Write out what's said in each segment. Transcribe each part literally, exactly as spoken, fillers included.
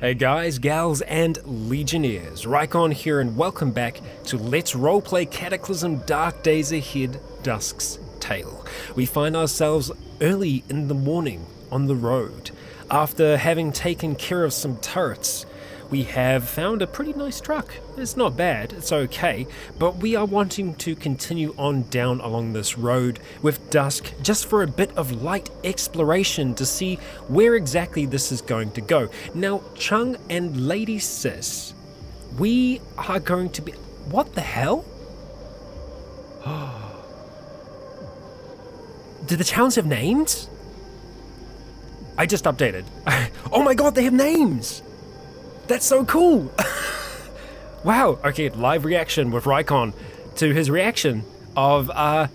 Hey guys, gals, and Legionnaires, Rycon here, and welcome back to Let's Roleplay Cataclysm: Dark Days Ahead, Dusk's Tale. We find ourselves early in the morning on the road. After having taken care of some turrets, we have found a pretty nice truck. It's not bad, it's okay, but we are wanting to continue on down along this road with Dusk just for a bit of light exploration to see where exactly this is going to go. Now, Chung and Lady Sis, we are going to be... What the hell? Do the towns have names? I just updated. Oh my god, they have names! That's so cool! Wow, okay, live reaction with Rycon to his reaction of uh,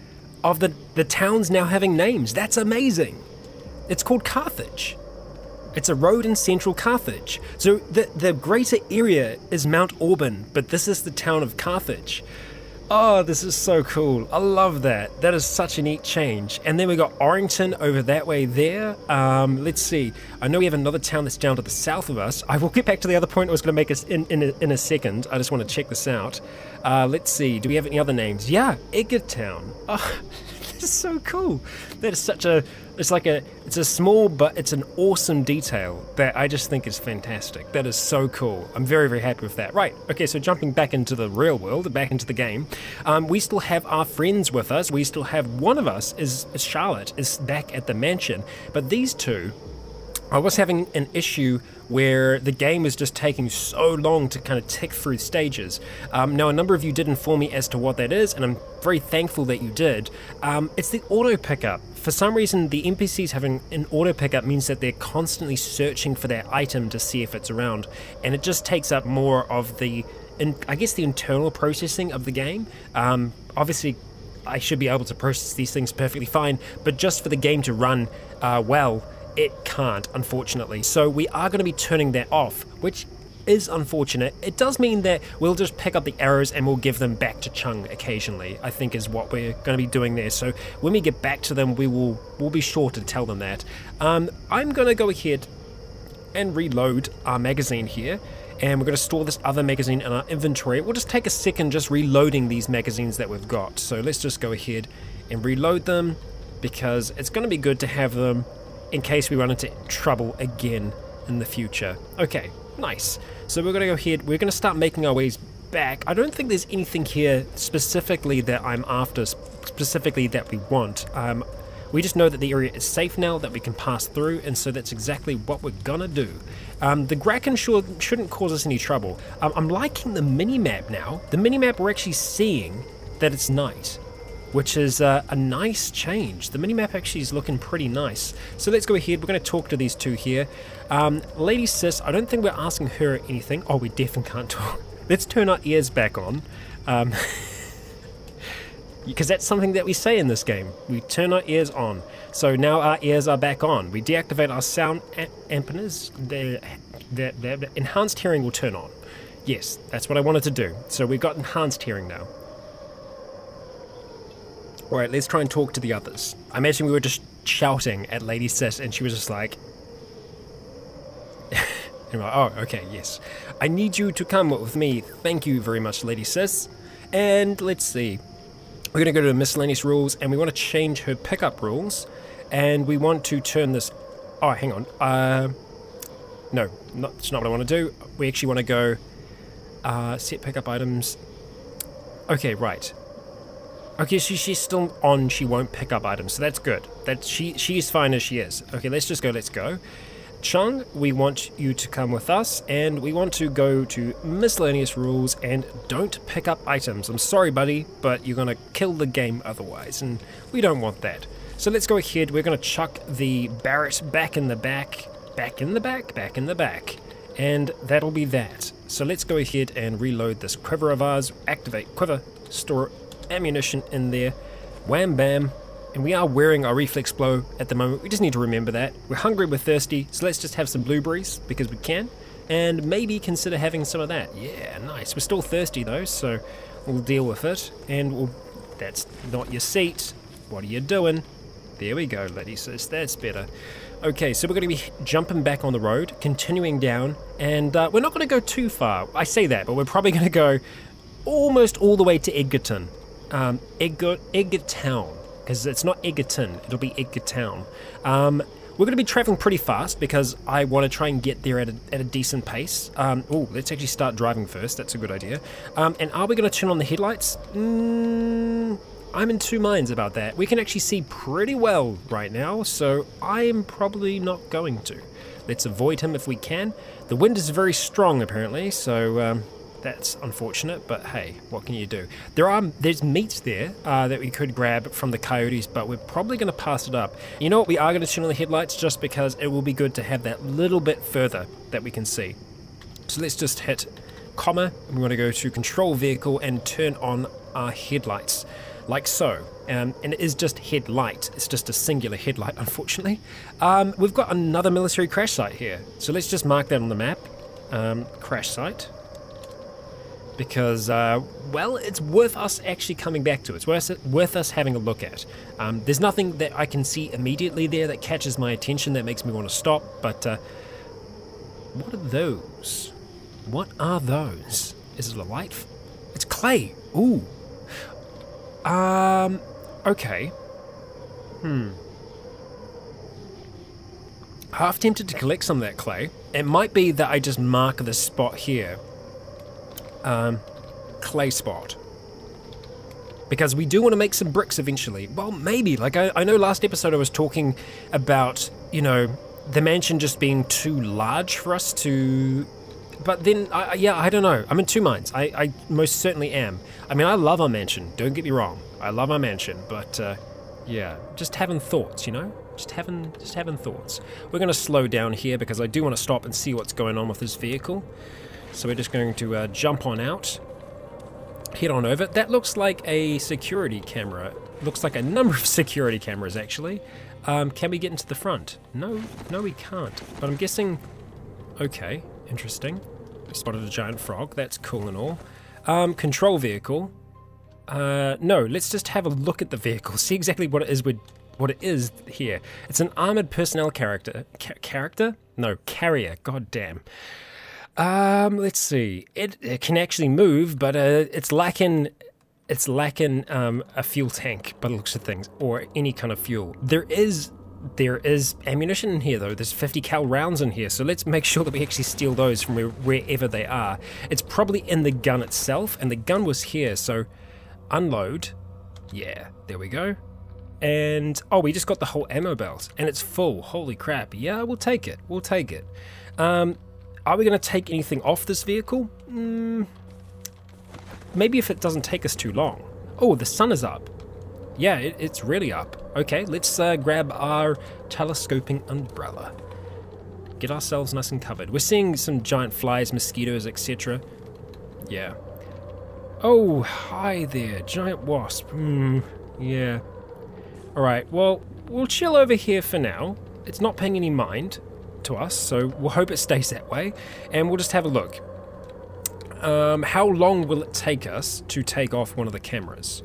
of the, the towns now having names. That's amazing. It's called Carthage. It's a road in central Carthage. So the, the greater area is Mount Auburn, but this is the town of Carthage. Oh, this is so cool. I love that. That is such a neat change. And then we got Orrington over that way there. Um, let's see. I know we have another town that's down to the south of us. I will get back to the other point I was going to make us in, in, a, in a second. I just want to check this out. Uh, let's see. Do we have any other names? Yeah, Edgartown. Oh, this is so cool. That is such a... It's like a... It's a small, but it's an awesome detail that I just think is fantastic. That is so cool. I'm very, very happy with that. Right. Okay, so jumping back into the real world, back into the game, um, we still have our friends with us. We still have one of us, is Charlotte, is back at the mansion. But these two... I was having an issue where the game was just taking so long to kind of tick through stages. Um, now, a number of you did inform me as to what that is, and I'm very thankful that you did. Um, it's the auto pickup. For some reason, the N P Cs having an auto pickup means that they're constantly searching for their item to see if it's around, and it just takes up more of the, in, I guess, the internal processing of the game. Um, obviously, I should be able to process these things perfectly fine, but just for the game to run uh, well, it can't, unfortunately. So we are going to be turning that off, which is unfortunate. It does mean that we'll just pick up the arrows and we'll give them back to Chung occasionally, I think is what we're going to be doing there. So when we get back to them, we will we'll be sure to tell them that. Um, I'm going to go ahead and reload our magazine here, and we're going to store this other magazine in our inventory. We'll just take a second just reloading these magazines that we've got. So let's just go ahead and reload them, because it's going to be good to have them in case we run into trouble again in the future. Okay, nice. So we're gonna go ahead, we're gonna start making our ways back. I don't think there's anything here specifically that I'm after, specifically that we want. Um, we just know that the area is safe now, that we can pass through, and so that's exactly what we're gonna do. Um, the Graken sure shouldn't cause us any trouble. Um, I'm liking the minimap now. The minimap, we're actually seeing that it's night, which is uh, a nice change. The minimap actually is looking pretty nice. So let's go ahead, we're gonna talk to these two here. Um, Lady Sis, I don't think we're asking her anything. Oh, we definitely can't talk. Let's turn our ears back on. Um, because that's something that we say in this game. We turn our ears on. So now our ears are back on. We deactivate our sound dampeners. The, the, the, the enhanced hearing will turn on. Yes, that's what I wanted to do. So we've got enhanced hearing now. Alright, let's try and talk to the others. I imagine we were just shouting at Lady Sis and she was just like... and like, oh, okay, yes. I need you to come with me. Thank you very much, Lady Sis. And let's see. We're going to go to miscellaneous rules, and we want to change her pickup rules. And we want to turn this... Oh, hang on. Uh, no, not, that's not what I want to do. We actually want to go... Uh, set pickup items. Okay, right. Okay, so she's still on, she won't pick up items, so that's good. That she she's fine as she is. Okay, let's just go, let's go. Chung, we want you to come with us, and we want to go to miscellaneous rules and don't pick up items. I'm sorry, buddy, but you're gonna kill the game otherwise, and we don't want that. So let's go ahead, we're gonna chuck the Barrett back in the back, back in the back, back in the back. And that'll be that. So let's go ahead and reload this quiver of ours, activate quiver, store ammunition in there, wham bam, and we are wearing our reflex blow at the moment. We just need to remember that we're hungry, we're thirsty, so let's just have some blueberries because we can, and maybe consider having some of that. Yeah, nice. We're still thirsty though, so we'll deal with it. And we'll... that's not your seat, what are you doing? There we go, Lady Sis, that's better. Okay, so we're going to be jumping back on the road, continuing down, and uh, we're not going to go too far. I say that, but we're probably going to go almost all the way to Edgartown. Um, Edgar, Edgartown, because it's not Edgarton, it'll be Edgartown. Um, we're going to be traveling pretty fast because I want to try and get there at a, at a decent pace. Um, oh, let's actually start driving first, that's a good idea. Um, and are we going to turn on the headlights? Mm, I'm in two minds about that. We can actually see pretty well right now, so I'm probably not going to. Let's avoid him if we can. The wind is very strong apparently, so... Um, that's unfortunate, but hey, what can you do? There are there's meat there uh, that we could grab from the coyotes, but we're probably going to pass it up. You know what? We are going to turn on the headlights just because it will be good to have that little bit further that we can see. So let's just hit comma. We want to go to control vehicle and turn on our headlights, like so. Um, and it is just headlight. It's just a singular headlight, unfortunately. Um, we've got another military crash site here, so let's just mark that on the map. Um, crash site. Because, uh, well, it's worth us actually coming back to. It's worth, worth us having a look at. Um, there's nothing that I can see immediately there that catches my attention, that makes me want to stop, but uh, what are those? What are those? Is it a light? It's clay. Ooh. Um, okay. Hmm. Half tempted to collect some of that clay. It might be that I just mark this spot here. Um, clay spot, because we do want to make some bricks eventually. Well, maybe, like I, I know last episode I was talking about, you know, the mansion just being too large for us to, but then I, yeah I don't know, I'm in two minds. I, I most certainly am. I mean, I love our mansion, don't get me wrong, I love our mansion, but uh, yeah, just having thoughts, you know, just having just having thoughts. We're gonna slow down here because I do want to stop and see what's going on with this vehicle. So we're just going to uh, jump on out, head on over. That looks like a security camera. Looks like a number of security cameras, actually. Um, can we get into the front? No, no we can't. But I'm guessing... Okay, interesting. We spotted a giant frog. That's cool and all. Um, control vehicle. Uh, no, let's just have a look at the vehicle. See exactly what it is we're... What it is here. It's an armored personnel character. Ca character? No, carrier. God damn. Um, let's see. It, it can actually move, but uh, it's lacking. It's lacking um, a fuel tank, by the looks of things, or any kind of fuel. There is, there is ammunition in here though. There's fifty cal rounds in here, so let's make sure that we actually steal those from where, wherever they are. It's probably in the gun itself, and the gun was here. So, unload. Yeah, there we go. And oh, we just got the whole ammo belt, and it's full. Holy crap! Yeah, we'll take it. We'll take it. Um. Are we going to take anything off this vehicle? Mm, maybe if it doesn't take us too long. Oh, the sun is up. Yeah, it, it's really up. Okay, let's uh, grab our telescoping umbrella. Get ourselves nice and covered. We're seeing some giant flies, mosquitoes, et cetera. Yeah. Oh, hi there, giant wasp. Mm, yeah. Alright, well, we'll chill over here for now. It's not paying any mind to us, so we'll hope it stays that way, and we'll just have a look. Um, how long will it take us to take off one of the cameras?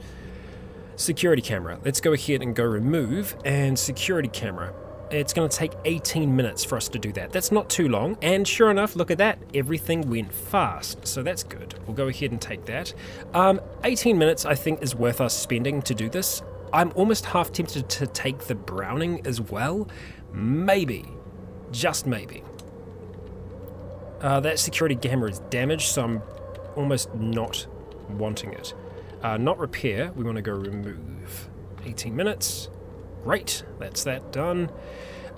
Security camera. Let's go ahead and go remove, and security camera. It's going to take eighteen minutes for us to do that. That's not too long, and sure enough, look at that. Everything went fast, so that's good. We'll go ahead and take that. Um, eighteen minutes, I think, is worth us spending to do this. I'm almost half tempted to take the Browning as well. Maybe. Just maybe. Uh, that security camera is damaged, so I'm almost not wanting it. Uh, not repair, we want to go remove. eighteen minutes. Great, that's that done.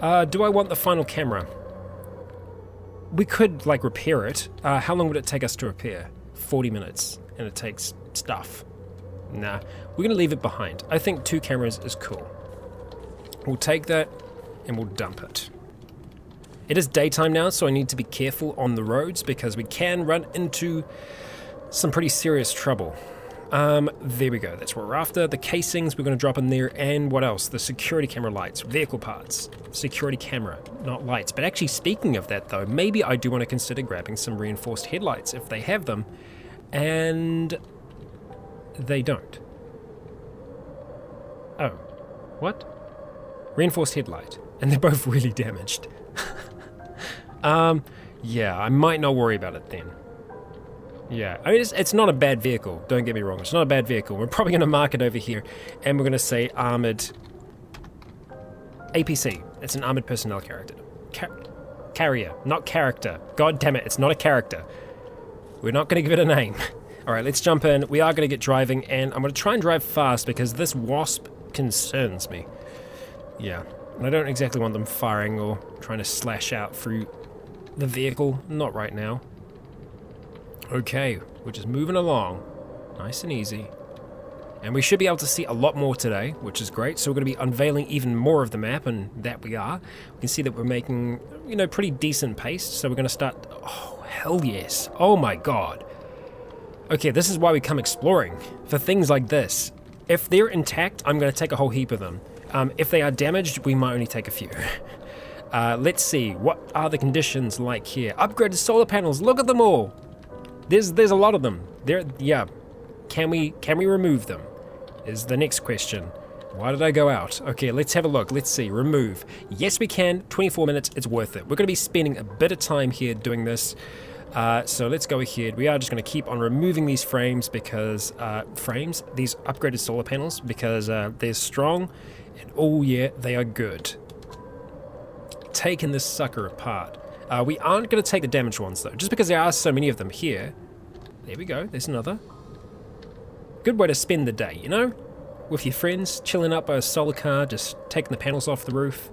Uh, do I want the final camera? We could, like, repair it. Uh, how long would it take us to repair? forty minutes, and it takes stuff. Nah, we're going to leave it behind. I think two cameras is cool. We'll take that, and we'll dump it. It is daytime now, so I need to be careful on the roads because we can run into some pretty serious trouble. Um, there we go, that's what we're after. The casings we're going to drop in there, and what else? The security camera lights, vehicle parts, security camera, not lights. But actually, speaking of that though, maybe I do want to consider grabbing some reinforced headlights if they have them, and they don't. Oh, what? Reinforced headlight. And they're both really damaged. um, yeah, I might not worry about it then. Yeah, I mean, it's, it's not a bad vehicle. Don't get me wrong, it's not a bad vehicle. We're probably going to mark it over here, and we're going to say armoured... A P C. It's an armoured personnel character. Car carrier, not character. God damn it, it's not a character. We're not going to give it a name. Alright, let's jump in. We are going to get driving, and I'm going to try and drive fast, because this wasp concerns me. Yeah. And I don't exactly want them firing or trying to slash out through the vehicle. Not right now. Okay, we're just moving along. Nice and easy. And we should be able to see a lot more today, which is great. So we're going to be unveiling even more of the map, and that we are. We can see that we're making, you know, pretty decent pace. So we're going to start... Oh, hell yes. Oh my god. Okay, this is why we come exploring. For things like this. If they're intact, I'm going to take a whole heap of them. Um, if they are damaged, we might only take a few. Uh, let's see, what are the conditions like here? Upgraded solar panels, look at them all! There's there's a lot of them. There, yeah. Can we, can we remove them? Is the next question. Why did I go out? Okay, let's have a look. Let's see, remove. Yes we can, twenty-four minutes, it's worth it. We're going to be spending a bit of time here doing this. Uh, so let's go ahead. We are just going to keep on removing these frames because, uh, frames? These upgraded solar panels, because uh, they're strong. And oh yeah, they are good. Taking this sucker apart. Uh, we aren't going to take the damaged ones though, just because there are so many of them here. There we go, there's another. Good way to spend the day, you know? With your friends, chilling up by a solar car, just taking the panels off the roof.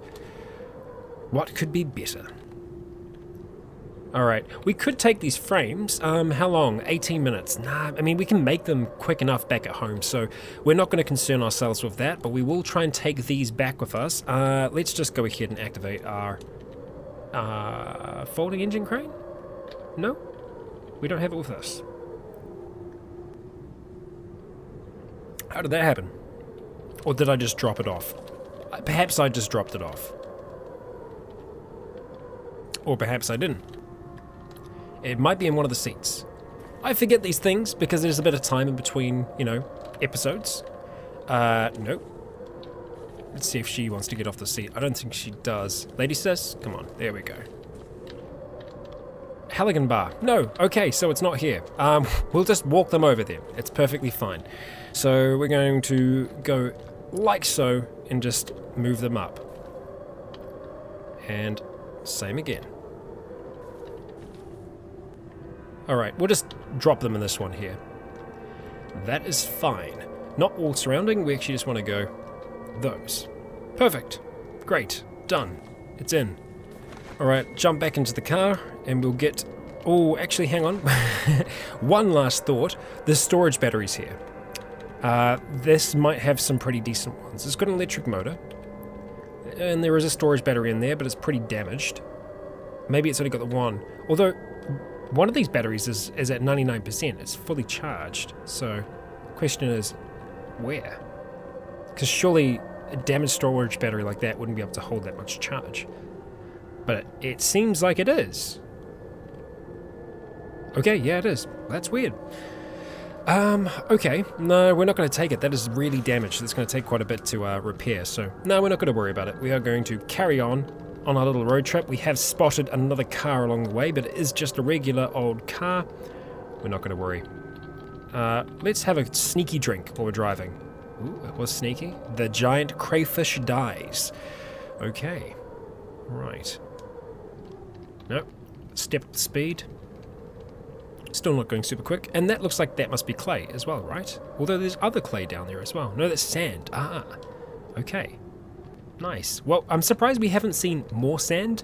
What could be better? Alright, we could take these frames, um, how long? eighteen minutes. Nah, I mean, we can make them quick enough back at home, so we're not going to concern ourselves with that, but we will try and take these back with us. Uh, let's just go ahead and activate our, uh, folding engine crane? No? We don't have it with us. How did that happen? Or did I just drop it off? Perhaps I just dropped it off. Or perhaps I didn't. It might be in one of the seats. I forget these things because there's a bit of time in between, you know, episodes. Uh, nope. Let's see if she wants to get off the seat. I don't think she does. Lady Sis? Come on. There we go. Halligan Bar. No. Okay, so it's not here. Um, we'll just walk them over there. It's perfectly fine. So we're going to go like so and just move them up. And same again. Alright, we'll just drop them in this one here. That is fine. Not all surrounding, we actually just want to go those. Perfect. Great. Done. It's in. Alright, jump back into the car and we'll get... Oh, actually, hang on. One last thought. The storage batteries here. Uh, this might have some pretty decent ones. It's got an electric motor. And there is a storage battery in there, but it's pretty damaged. Maybe it's only got the one. Although... One of these batteries is, is at ninety-nine percent, it's fully charged, so question is, where? Because surely a damaged storage battery like that wouldn't be able to hold that much charge. But it, it seems like it is. Okay, yeah it is. That's weird. Um, okay, no, we're not going to take it. That is really damaged. It's going to take quite a bit to uh, repair, so no, we're not going to worry about it. We are going to carry on. On our little road trip, we have spotted another car along the way, but it is just a regular old car. We're not going to worry. Uh, let's have a sneaky drink while we're driving. Ooh, it was sneaky. The giant crayfish dies. Okay. Right. Nope. Step up the speed. Still not going super quick. And that looks like that must be clay as well, right? Although there's other clay down there as well. No, that's sand. Ah. Okay. Nice. Well, I'm surprised we haven't seen more sand.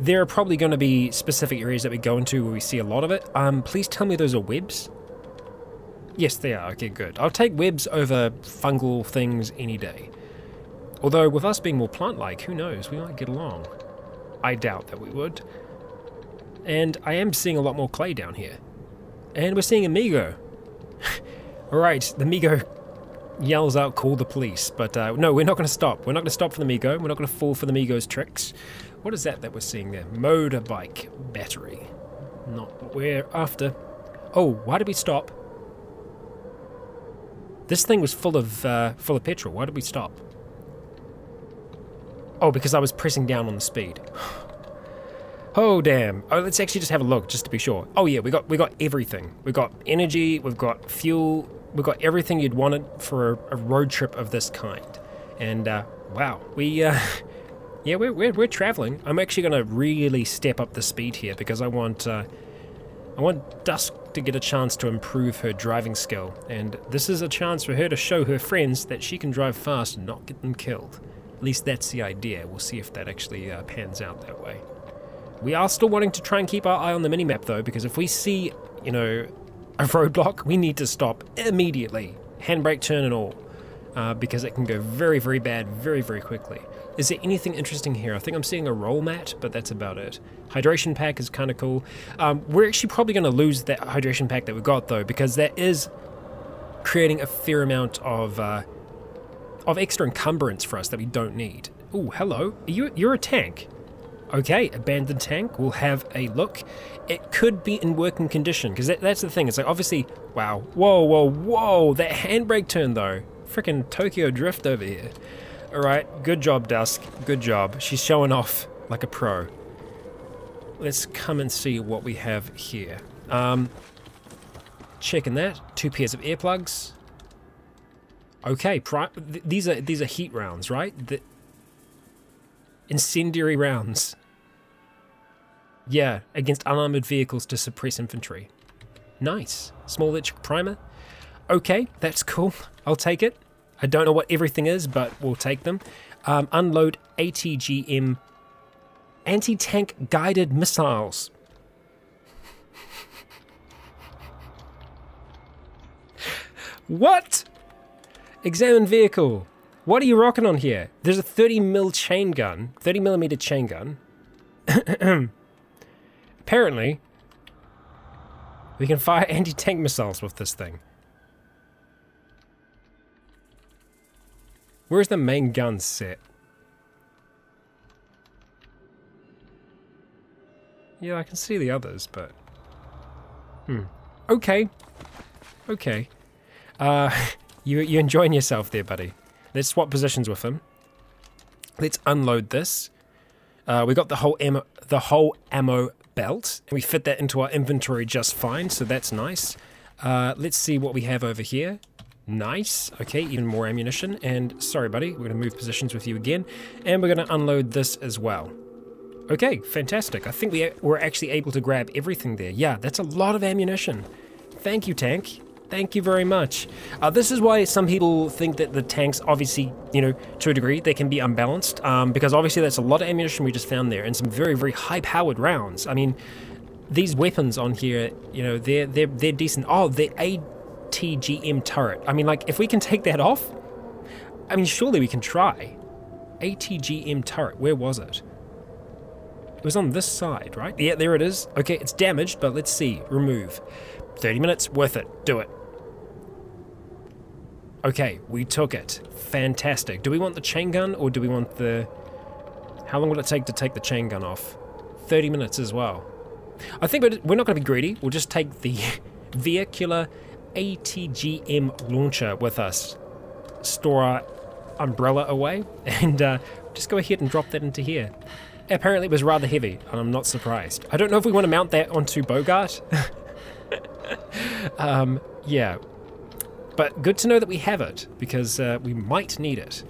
There are probably going to be specific areas that we go into where we see a lot of it. Um, please tell me those are webs. Yes, they are. Okay, good. I'll take webs over fungal things any day. Although, with us being more plant-like, who knows? We might get along. I doubt that we would. And I am seeing a lot more clay down here. And we're seeing a Migo. Alright, the Migo... yells out, call the police, but uh, no, we're not going to stop. We're not going to stop for the Migo. We're not going to fall for the Migo's tricks. What is that that we're seeing there? Motorbike battery. Not what we're after. Oh, why did we stop? This thing was full of uh, full of petrol. Why did we stop? Oh, because I was pressing down on the speed. Oh, damn. Oh, let's actually just have a look, just to be sure. Oh, yeah, we got we got everything. We got energy, we've got fuel, we've got everything you'd wanted for a, a road trip of this kind. And, uh, wow, we, uh, yeah, we're, we're, we're traveling. I'm actually going to really step up the speed here because I want, uh, I want Dusk to get a chance to improve her driving skill. And this is a chance for her to show her friends that she can drive fast and not get them killed. At least that's the idea. We'll see if that actually uh, pans out that way. We are still wanting to try and keep our eye on the minimap though, because if we see, you know, a roadblock, we need to stop immediately, handbrake turn and all, uh, because it can go very, very bad very, very quickly. Is there anything interesting here? I think I'm seeing a roll mat, but that's about it. Hydration pack is kind of cool. Um, we're actually probably going to lose that hydration pack that we got though, because that is creating a fair amount of uh, of extra encumbrance for us that we don't need. Oh, hello. Are you, you're a tank. Okay, abandoned tank, we'll have a look. It could be in working condition, because that, that's the thing. It's like, obviously, wow, whoa, whoa, whoa, that handbrake turn, though. Freaking Tokyo Drift over here. All right, good job, Dusk, good job. She's showing off like a pro. Let's come and see what we have here. Um, checking that, two pairs of ear plugs. Okay, pri th these are these are heat rounds, right? The incendiary rounds. Yeah, against unarmored vehicles to suppress infantry. Nice. Small electric primer. Okay, that's cool. I'll take it. I don't know what everything is, but we'll take them. Um, unload A T G M anti-tank guided missiles. What? Examine vehicle. What are you rocking on here? There's a thirty mil chain gun, thirty millimeter chain gun. Apparently, we can fire anti-tank missiles with this thing. Where's the main gun set? Yeah, I can see the others, but... Hmm. Okay. Okay. Uh, you, you're enjoying yourself there, buddy. Let's swap positions with him. Let's unload this. Uh, we got the whole ammo, the whole ammo belt, and we fit that into our inventory just fine, so that's nice. Uh, let's see what we have over here. Nice. Okay, even more ammunition. And sorry, buddy, we're going to move positions with you again, and we're going to unload this as well. Okay, fantastic. I think we were actually able to grab everything there. Yeah, that's a lot of ammunition. Thank you, tank. Thank you very much. Uh, this is why some people think that the tanks, obviously, you know, to a degree, they can be unbalanced, um, because obviously that's a lot of ammunition we just found there, and some very, very high-powered rounds. I mean, these weapons on here, you know, they're they're they're decent. Oh, the A T G M turret. I mean, like, if we can take that off, I mean, surely we can try. A T G M turret. Where was it? It was on this side, right? Yeah, there it is. Okay, it's damaged, but let's see. Remove. thirty minutes, worth it. Do it. Okay, we took it. Fantastic. Do we want the chain gun or do we want the... How long will it take to take the chain gun off? thirty minutes as well. I think we're not going to be greedy. We'll just take the vehicular A T G M launcher with us. Store our umbrella away and uh, just go ahead and drop that into here. Apparently it was rather heavy and I'm not surprised. I don't know if we want to mount that onto Bogart. um, yeah, but good to know that we have it, because uh, we might need it.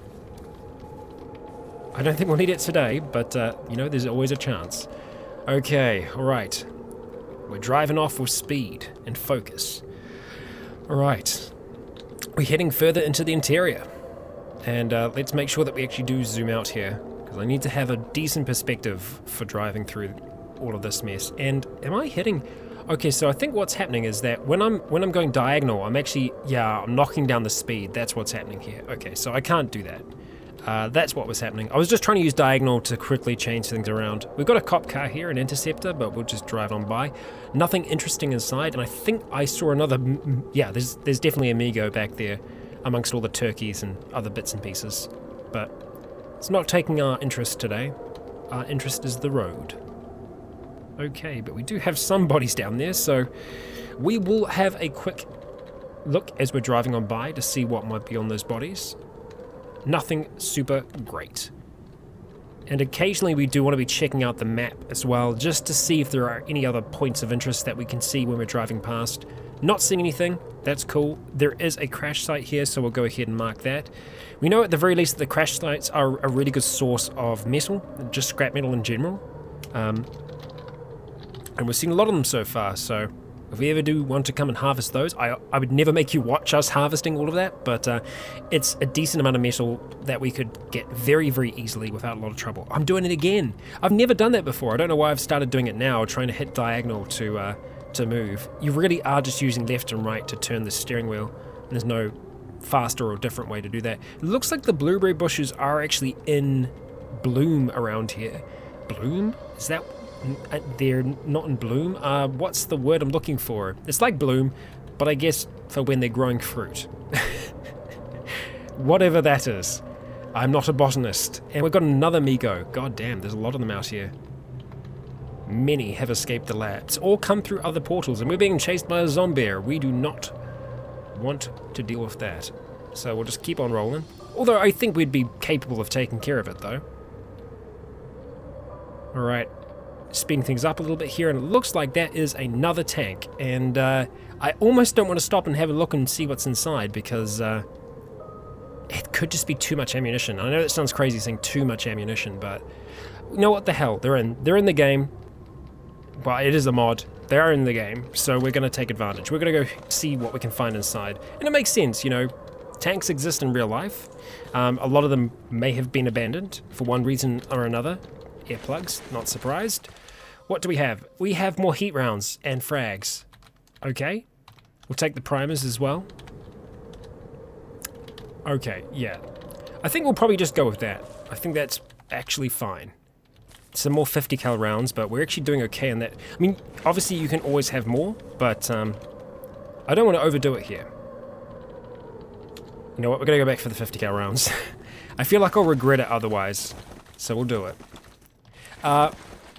I don't think we'll need it today, but uh, you know, there's always a chance. Okay, alright, we're driving off with speed and focus. Alright, we're heading further into the interior, and uh, let's make sure that we actually do zoom out here, because I need to have a decent perspective for driving through all of this mess. And am I heading... Okay, so I think what's happening is that when I'm when I'm going diagonal, I'm actually, yeah, I'm knocking down the speed. That's what's happening here. Okay, so I can't do that. Uh, that's what was happening. I was just trying to use diagonal to quickly change things around. We've got a cop car here, an interceptor, but we'll just drive on by. Nothing interesting inside, and I think I saw another, yeah, there's, there's definitely a Mego back there amongst all the turkeys and other bits and pieces. But it's not taking our interest today. Our interest is the road. Okay, but we do have some bodies down there, so we will have a quick look as we're driving on by to see what might be on those bodies. Nothing super great. And occasionally we do want to be checking out the map as well, just to see if there are any other points of interest that we can see when we're driving past. Not seeing anything, that's cool. There is a crash site here, so we'll go ahead and mark that. We know at the very least that the crash sites are a really good source of metal, just scrap metal in general. Um, and we've seen a lot of them so far, so if we ever do want to come and harvest those, I, I would never make you watch us harvesting all of that, but uh, it's a decent amount of metal that we could get very, very easily without a lot of trouble. I'm doing it again. I've never done that before. I don't know why I've started doing it now, trying to hit diagonal to uh, to move. You really are just using left and right to turn the steering wheel. And there's no faster or different way to do that. It looks like the blueberry bushes are actually in bloom around here. Bloom? Is that... they're not in bloom. Uh, what's the word I'm looking for? It's like bloom, but I guess for when they're growing fruit. Whatever that is. I'm not a botanist. And we've got another Mego. God damn, there's a lot of them out here. Many have escaped the labs, or come through other portals, and we're being chased by a zombear. We do not want to deal with that. So we'll just keep on rolling. Although I think we'd be capable of taking care of it, though. Alright. Speeding things up a little bit here, and it looks like that is another tank, and uh, I almost don't want to stop and have a look and see what's inside, because uh, it could just be too much ammunition. I know that sounds crazy saying too much ammunition, but you know what the hell, they're in they're in the game. Well, it is a mod, they are in the game, so we're going to take advantage. We're going to go see what we can find inside, and it makes sense, you know. Tanks exist in real life. Um, a lot of them may have been abandoned for one reason or another. Earplugs, not surprised. What do we have? We have more heat rounds and frags. Okay. We'll take the primers as well. Okay, yeah. I think we'll probably just go with that. I think that's actually fine. Some more fifty cal rounds, but we're actually doing okay on that. I mean, obviously you can always have more, but um, I don't want to overdo it here. You know what? We're going to go back for the fifty cal rounds. I feel like I'll regret it otherwise, so we'll do it. Uh...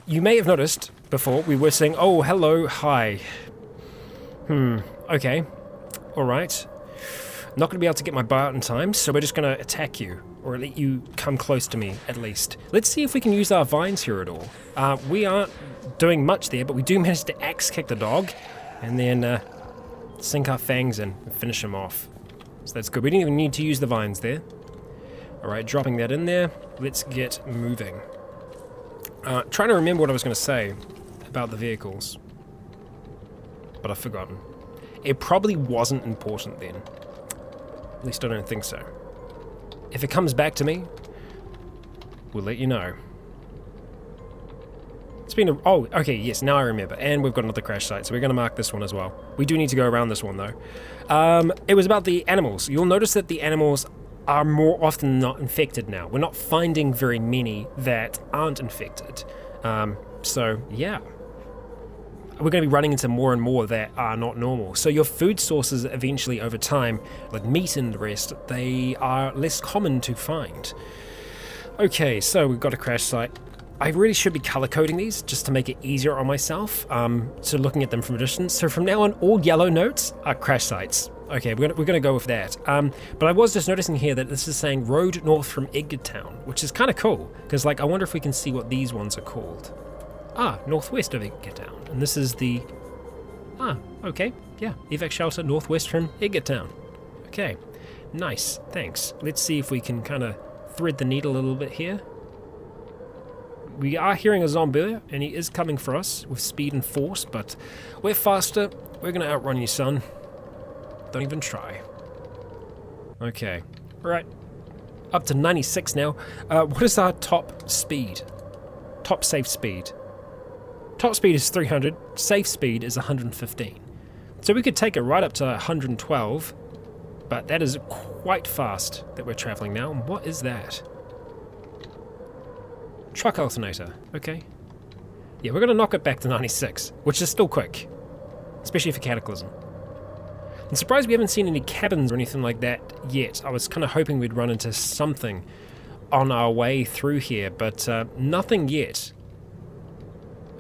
You may have noticed before we were saying, oh, hello, hi. Hmm, okay. Alright. Not going to be able to get my bow out in time, so we're just going to attack you. Or let you come close to me, at least. Let's see if we can use our vines here at all. Uh, we aren't doing much there, but we do manage to axe kick the dog. And then uh, sink our fangs in and finish him off. So that's good. We didn't even need to use the vines there. Alright, dropping that in there. Let's get moving. Uh, trying to remember what I was going to say about the vehicles, but I've forgotten. It probably wasn't important then. At least I don't think so. If it comes back to me, we'll let you know. It's been a... oh, okay, yes, now I remember. And we've got another crash site, so we're going to mark this one as well. We do need to go around this one, though. Um, it was about the animals. You'll notice that the animals are more often than not infected now. We're not finding very many that aren't infected. Um, so, yeah. We're going to be running into more and more that are not normal. So your food sources eventually over time, like meat and the rest, they are less common to find. Okay, so we've got a crash site. I really should be color coding these just to make it easier on myself. Um, so looking at them from a distance. So from now on, all yellow notes are crash sites. Okay, we're gonna, we're gonna go with that. Um, but I was just noticing here that this is saying road north from Edgartown, which is kind of cool, because like I wonder if we can see what these ones are called. Ah, northwest of Edgartown, and this is the... ah, okay, yeah, evac shelter northwest from Edgartown. Okay, nice, thanks. Let's see if we can kind of thread the needle a little bit here. We are hearing a zombie, and he is coming for us with speed and force, but we're faster. We're gonna outrun you, son. Don't even try. Okay. Right. Up to ninety-six now. Uh, what is our top speed? Top safe speed. Top speed is three hundred. Safe speed is one hundred fifteen. So we could take it right up to one hundred twelve. But that is quite fast that we're traveling now. What is that? Truck alternator. Okay. Yeah, we're going to knock it back to ninety-six. Which is still quick. Especially for Cataclysm. I'm surprised we haven't seen any cabins or anything like that yet. I was kind of hoping we'd run into something on our way through here, but uh, nothing yet.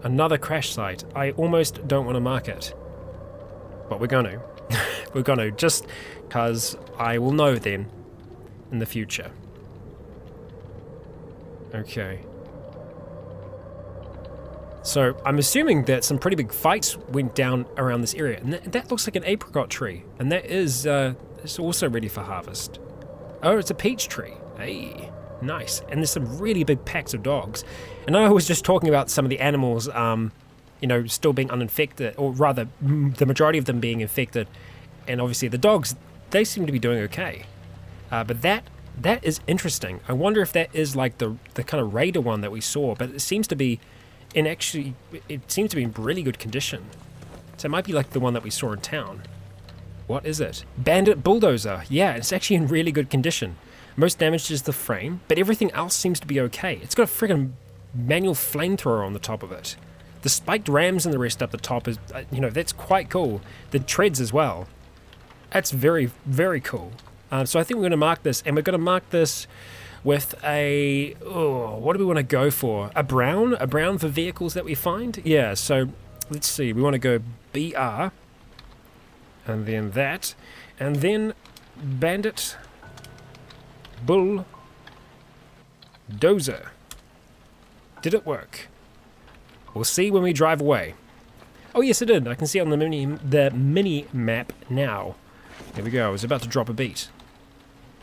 Another crash site. I almost don't want to mark it. But we're going to. We're going to, just because I will know then in the future. Okay. So I'm assuming that some pretty big fights went down around this area. And that, that looks like an apricot tree. And that is uh, it's also ready for harvest. Oh, it's a peach tree. Hey, nice. And there's some really big packs of dogs. And I was just talking about some of the animals, um, you know, still being uninfected, or rather the majority of them being infected. And obviously the dogs, they seem to be doing okay. Uh, but that that is interesting. I wonder if that is like the, the kind of raider one that we saw. But it seems to be... And actually, it seems to be in really good condition. So it might be like the one that we saw in town. What is it? Bandit Bulldozer. Yeah, it's actually in really good condition. Most damaged is the frame, but everything else seems to be okay. It's got a friggin' manual flamethrower on the top of it. The spiked rams and the rest up the top is, you know, that's quite cool. The treads as well. That's very, very cool. Um, so I think we're going to mark this, and we're going to mark this... with a, oh, what do we want to go for? A brown? A brown for vehicles that we find? Yeah, so let's see. We want to go B R, and then that, and then Bandit Bull Dozer. Did it work? We'll see when we drive away. Oh, yes, it did. I can see on the mini, the mini map now. There we go. I was about to drop a beat.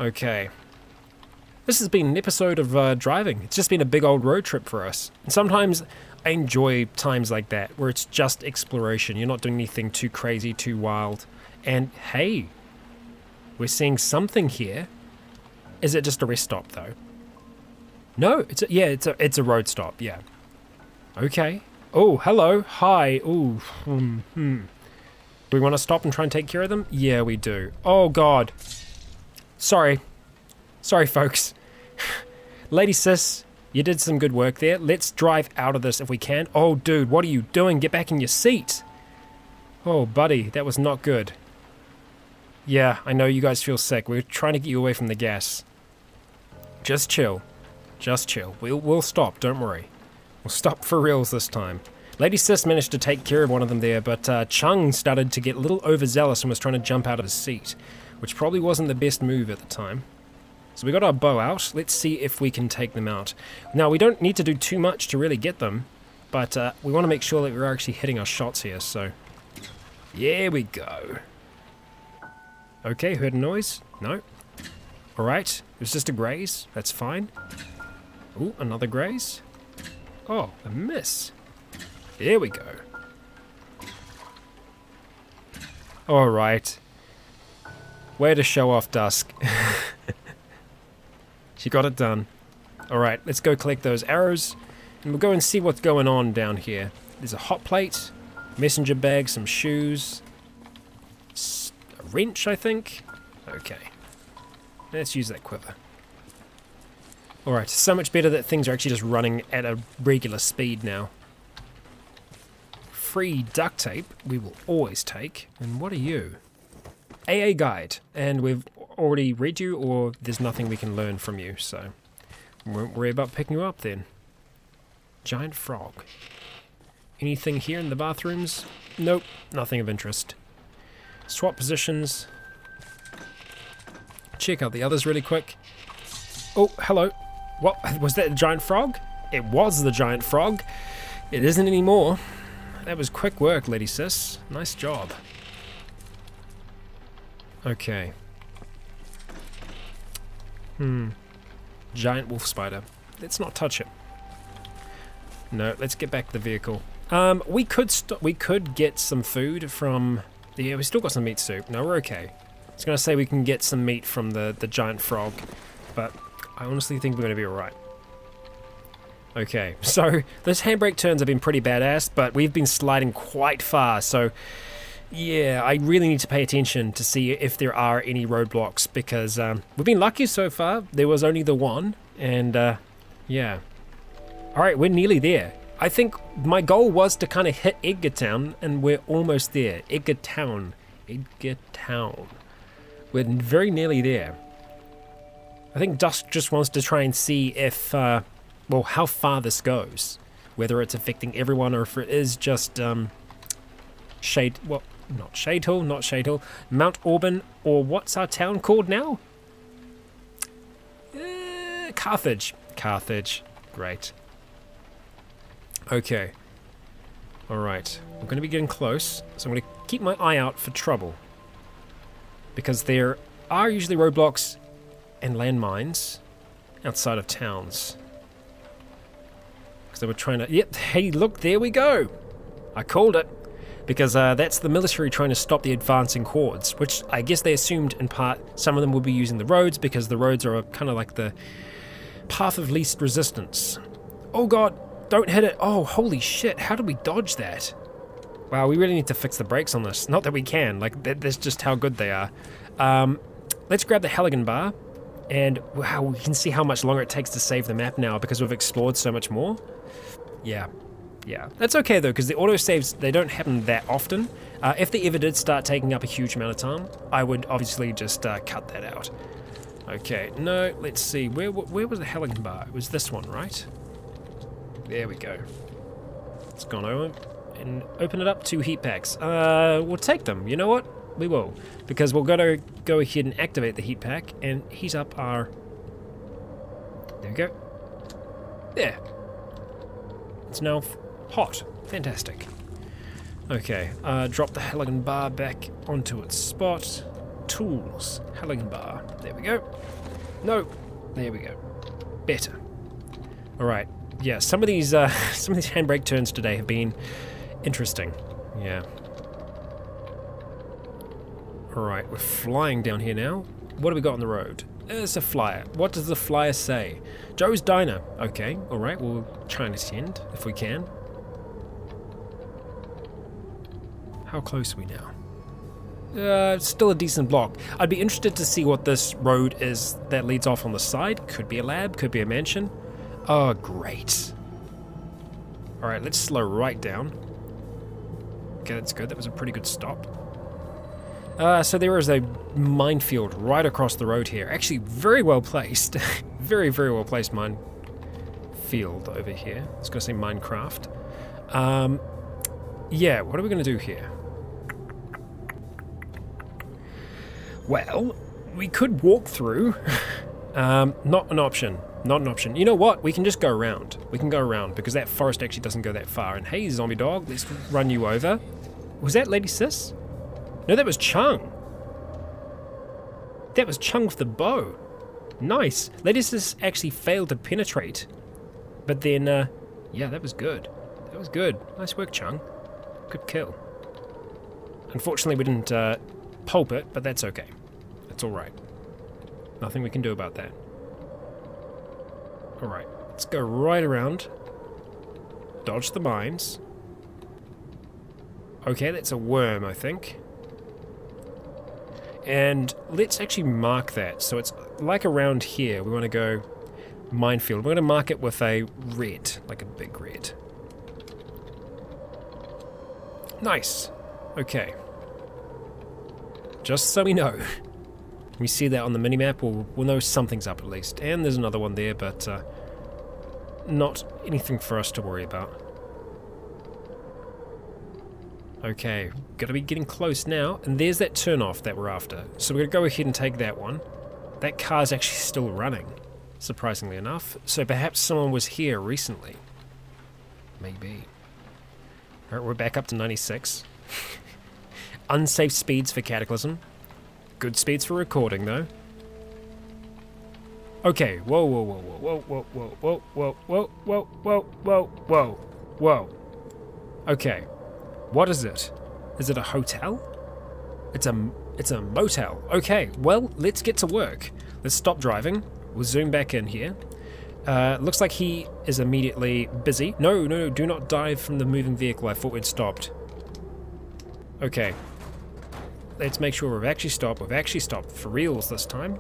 Okay. This has been an episode of uh, driving. It's just been a big old road trip for us. And sometimes I enjoy times like that, where it's just exploration. You're not doing anything too crazy, too wild. And hey, we're seeing something here. Is it just a rest stop though? No, it's a, yeah, it's a, it's a road stop, yeah. Okay. Oh, hello, hi, ooh, hmm, hmm. Do we want to stop and try and take care of them? Yeah, we do. Oh God, sorry. Sorry, folks. Lady Sis, you did some good work there. Let's drive out of this if we can. Oh, dude, what are you doing? Get back in your seat. Oh, buddy, that was not good. Yeah, I know you guys feel sick. We're trying to get you away from the gas. Just chill. Just chill. We'll, we'll stop, don't worry. We'll stop for reals this time. Lady Sis managed to take care of one of them there, but uh, Chung started to get a little overzealous and was trying to jump out of his seat, which probably wasn't the best move at the time. So we got our bow out. Let's see if we can take them out. Now, we don't need to do too much to really get them, but uh, we want to make sure that we're actually hitting our shots here, so... Yeah, we go. Okay, heard a noise? No. Alright, it was just a graze. That's fine. Ooh, another graze. Oh, a miss. There we go. Alright. Way to show off, Dusk. She got it done. Alright, let's go collect those arrows, and we'll go and see what's going on down here. There's a hot plate, messenger bag, some shoes, a wrench, I think. Okay. Let's use that quiver. Alright, so much better that things are actually just running at a regular speed now. Free duct tape, we will always take. And what are you? A A guide, and we've already read you, or there's nothing we can learn from you, so we won't worry about picking you up then. Giant frog. Anything here in the bathrooms? Nope, nothing of interest. Swap positions. Check out the others really quick. Oh, hello. What? Was that a giant frog? It was the giant frog. It isn't anymore. That was quick work, Lady Sis. Nice job. Okay. Hmm. Giant wolf spider. Let's not touch it. No, let's get back to the vehicle. Um, we could st we could get some food from... Yeah, we still got some meat soup. No, we're okay. I was going to say we can get some meat from the, the giant frog, but I honestly think we're going to be alright. Okay, so those handbrake turns have been pretty badass, but we've been sliding quite far, so... Yeah, I really need to pay attention to see if there are any roadblocks, because um, we've been lucky so far. There was only the one, and uh, yeah. Alright, we're nearly there. I think my goal was to kind of hit Edgartown, and we're almost there. Edgartown. Edgartown. We're very nearly there. I think Dusk just wants to try and see if, uh, well, how far this goes. Whether it's affecting everyone, or if it is just um, shade... Well, Not Shade Hill, not Shade Hill. Mount Auburn, or what's our town called now? Uh, Carthage. Carthage. Great. Okay. Alright, I'm going to be getting close, so I'm going to keep my eye out for trouble. Because there are usually roadblocks and landmines outside of towns. Because they were trying to... Yep, hey look, there we go! I called it. Because uh, that's the military trying to stop the advancing hordes, which I guess they assumed in part some of them would be using the roads because the roads are kind of like the path of least resistance. Oh god, don't hit it. Oh, holy shit, how do we dodge that? Wow, we really need to fix the brakes on this. Not that we can, like that, that's just how good they are. Um, let's grab the Halligan bar and wow, we can see how much longer it takes to save the map now because we've explored so much more. Yeah. Yeah, that's okay though, because the autosaves, they don't happen that often. Uh, if they ever did start taking up a huge amount of time, I would obviously just uh, cut that out. Okay, no, let's see, where where was the Halligan bar? It was this one, right? There we go. It's gone over, and open it up to heat packs. Uh, we'll take them, you know what? We will, because we're gonna go ahead and activate the heat pack, and heat up our... There we go. There. It's now... hot. Fantastic. Okay, uh, drop the Halligan bar back onto its spot. Tools. Halligan bar. There we go. No. There we go. Better. Alright. Yeah, some of these uh, some of these handbrake turns today have been interesting. Yeah. Alright, we're flying down here now. What do we got on the road? It's a flyer. What does the flyer say? Joe's Diner. Okay, alright, we'll try and attend if we can. How close are we now? Uh, still a decent block. I'd be interested to see what this road is that leads off on the side. Could be a lab, could be a mansion. Oh, great. Alright, let's slow right down. Okay, that's good. That was a pretty good stop. Uh, so there is a minefield right across the road here. Actually, very well placed. Very, very well placed minefield over here. It's going to say Minecraft. Um, yeah, what are we going to do here? Well, we could walk through. um, not an option. Not an option. You know what? We can just go around. We can go around because that forest actually doesn't go that far. And hey, zombie dog, let's run you over. Was that Lady Sis? No, that was Chung. That was Chung with the bow. Nice. Lady Sis actually failed to penetrate. But then, uh, yeah, that was good. That was good. Nice work, Chung. Good kill. Unfortunately, we didn't uh, pulp it, but that's okay. That's alright. Nothing we can do about that. Alright, let's go right around. Dodge the mines. Okay, that's a worm, I think. And let's actually mark that. So it's like around here, we want to go minefield. We're going to mark it with a red, like a big red. Nice. Okay. Just so we know. We see that on the minimap, we'll, we'll know something's up at least. And there's another one there, but uh, not anything for us to worry about. Okay, gotta be getting close now, and there's that turnoff that we're after. So we're gonna go ahead and take that one. That car's actually still running, surprisingly enough. So perhaps someone was here recently. Maybe. Alright, we're back up to ninety-six. Unsafe speeds for Cataclysm. Good speeds for recording, though. Okay, whoa, whoa, whoa, whoa, whoa, whoa, whoa, whoa, whoa, whoa, whoa, whoa, whoa, whoa. Okay. What is it? Is it a hotel? It's a, it's a motel. Okay, well, let's get to work. Let's stop driving. We'll zoom back in here. Uh, looks like he is immediately busy. No, no, no, do not dive from the moving vehicle. I thought we'd stopped. Okay. Let's make sure we've actually stopped. We've actually stopped for reals this time.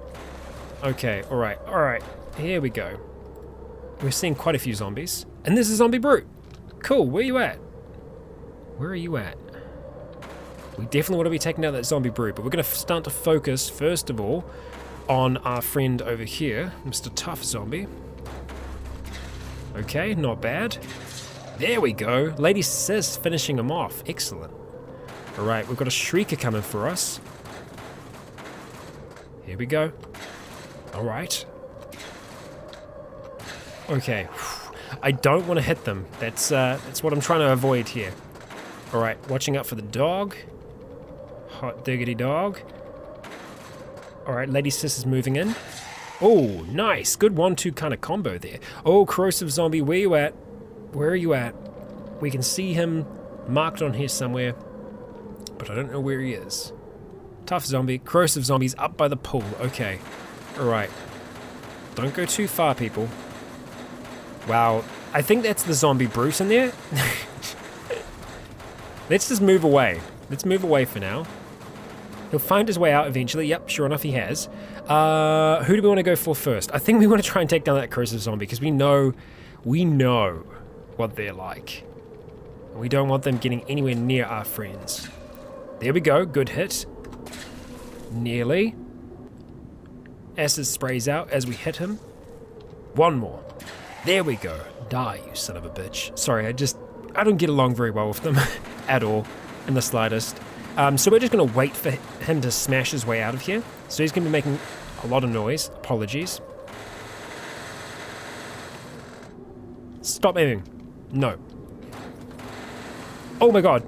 Okay, alright, alright. Here we go. We're seeing quite a few zombies. And there's a zombie brute. Cool, where you at? Where are you at? We definitely want to be taking out that zombie brute, but we're going to start to focus, first of all, on our friend over here, Mister Tough Zombie. Okay, not bad. There we go. Lady Sis finishing him off. Excellent. Alright, we've got a shrieker coming for us. Here we go. Alright. Okay. I don't want to hit them. That's, uh, that's what I'm trying to avoid here. Alright, watching out for the dog. Hot diggity dog. Alright, Lady Sis is moving in. Oh, nice. Good one two kind of combo there. Oh, corrosive zombie, where you at? Where are you at? We can see him marked on here somewhere, but I don't know where he is. Tough zombie. Corrosive zombies up by the pool. Okay. Alright. Don't go too far, people. Wow. I think that's the zombie Bruce in there. Let's just move away. Let's move away for now. He'll find his way out eventually. Yep, sure enough he has. Uh, who do we want to go for first? I think we want to try and take down that corrosive zombie because we know, we know what they're like. We don't want them getting anywhere near our friends. There we go. Good hit. Nearly. Acid sprays out as we hit him. One more. There we go. Die, you son of a bitch. Sorry, I just... I don't get along very well with them at all, in the slightest. Um, so we're just going to wait for him to smash his way out of here. So he's going to be making a lot of noise. Apologies. Stop aiming. No. Oh my god.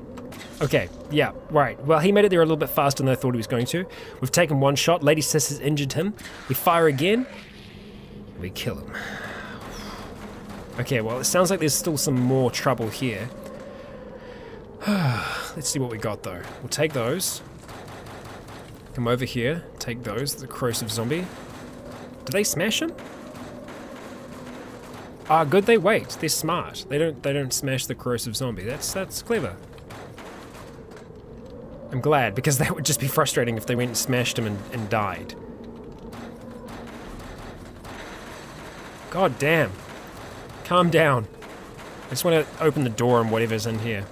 Okay, yeah, right. Well, he made it there a little bit faster than I thought he was going to. We've taken one shot. Lady Sis has injured him. We fire again. We kill him. Okay, well, it sounds like there's still some more trouble here. Let's see what we got, though. We'll take those. Come over here. Take those. The corrosive zombie. Do they smash him? Ah, good. They wait. They're smart. They don't. They don't smash the corrosive zombie. That's that's clever. I'm glad, because that would just be frustrating if they went and smashed him and, and died. God damn. Calm down. I just want to open the door and whatever's in here.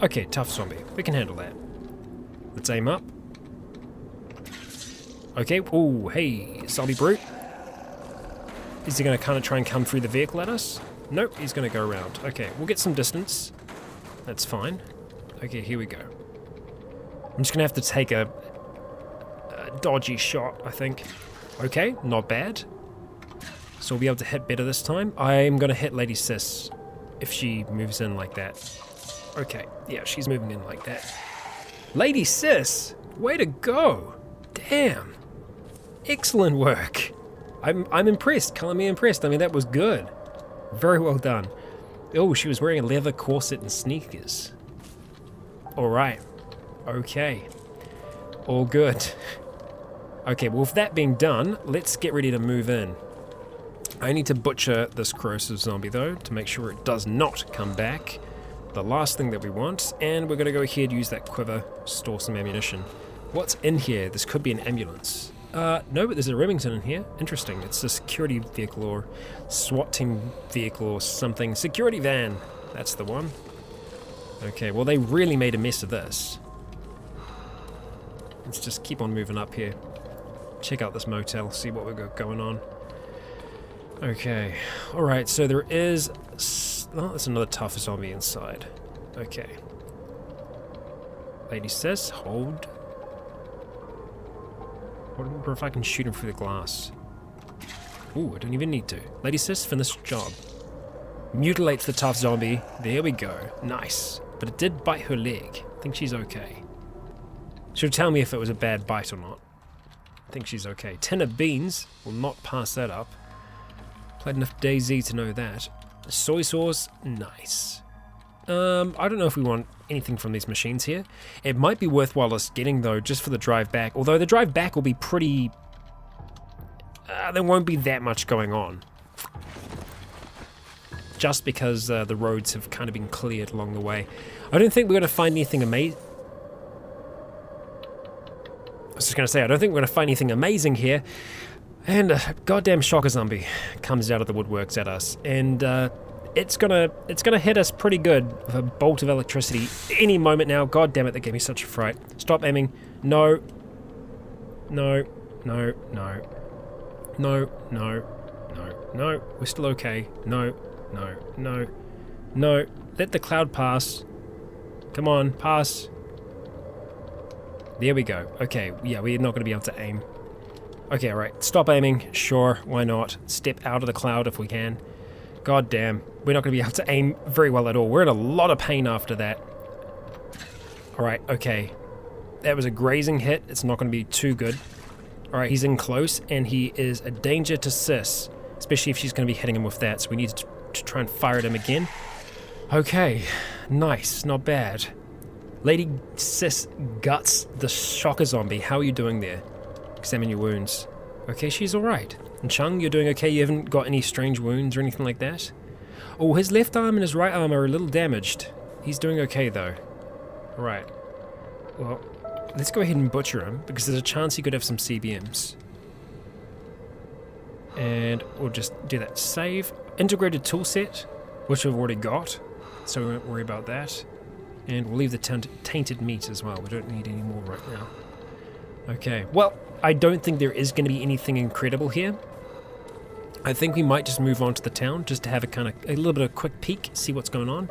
Okay, tough zombie. We can handle that. Let's aim up. Okay, ooh, hey, zombie brute. Is he going to kind of try and come through the vehicle at us? Nope, he's going to go around. Okay, we'll get some distance. That's fine. Okay, here we go. I'm just going to have to take a, a dodgy shot, I think. Okay, not bad. So we'll be able to hit better this time. I'm going to hit Lady Sis if she moves in like that. Okay, yeah, she's moving in like that. Lady Sis, way to go. Damn. Excellent work. I'm, I'm impressed. Call me impressed. I mean, that was good. Very well done. Oh, she was wearing a leather corset and sneakers. Alright. Okay. All good. Okay, well, with that being done, let's get ready to move in. I need to butcher this corrosive zombie, though, to make sure it does not come back. The last thing that we want. And we're going to go ahead, use that quiver, store some ammunition. What's in here? This could be an ambulance. Uh, no, but there's a Remington in here. Interesting. It's a security vehicle or SWAT team vehicle or something. Security van. That's the one. Okay, well, they really made a mess of this. Let's just keep on moving up here. Check out this motel, see what we've got going on. Okay. Alright, so there is... Oh, there's another tough zombie inside. Okay. Lady Sis, hold. I wonder if I can shoot him through the glass. Ooh, I don't even need to. Lady Sis, finish the job. Mutilates the tough zombie. There we go. Nice. But it did bite her leg. I think she's okay. She'll tell me if it was a bad bite or not. I think she's okay. Tin of beans. Will not pass that up. Played enough DayZ to know that. Soy sauce. Nice. Um, I don't know if we want anything from these machines here. It might be worthwhile us getting, though, just for the drive back. Although the drive back will be pretty... Uh, there won't be that much going on. Just because uh, the roads have kind of been cleared along the way. I don't think we're going to find anything amazing. I was just going to say, I don't think we're going to find anything amazing here. And a goddamn shocker zombie comes out of the woodworks at us. And uh, it's going to it's gonna hit us pretty good with a bolt of electricity any moment now. God damn it, that gave me such a fright. Stop aiming. No. No. No. No. No. No. No. No. We're still okay. No. No, no, no. Let the cloud pass. Come on, pass. There we go. Okay, yeah, we're not going to be able to aim. Okay, alright. Stop aiming. Sure, why not? Step out of the cloud if we can. God damn. we're not going to be able to aim very well at all. We're in a lot of pain after that. Alright, okay. That was a grazing hit. It's not going to be too good. Alright, he's in close, and he is a danger to Sis. Especially if she's going to be hitting him with that, so we need to, to try and fire at him again. Okay, nice, not bad. Lady Sis guts the shocker zombie. How are you doing there? Examine your wounds. Okay, she's alright. And Chung, you're doing okay? You haven't got any strange wounds or anything like that? Oh, his left arm and his right arm are a little damaged. He's doing okay, though. Alright. Well, let's go ahead and butcher him, because there's a chance he could have some C B Ms. And we'll just do that. Save. Integrated toolset, which we've already got, so we won't worry about that. And we'll leave the tainted meat as well. We don't need any more right now. Okay. Well, I don't think there is going to be anything incredible here. I think we might just move on to the town, just to have a kind of a little bit of a quick peek, see what's going on.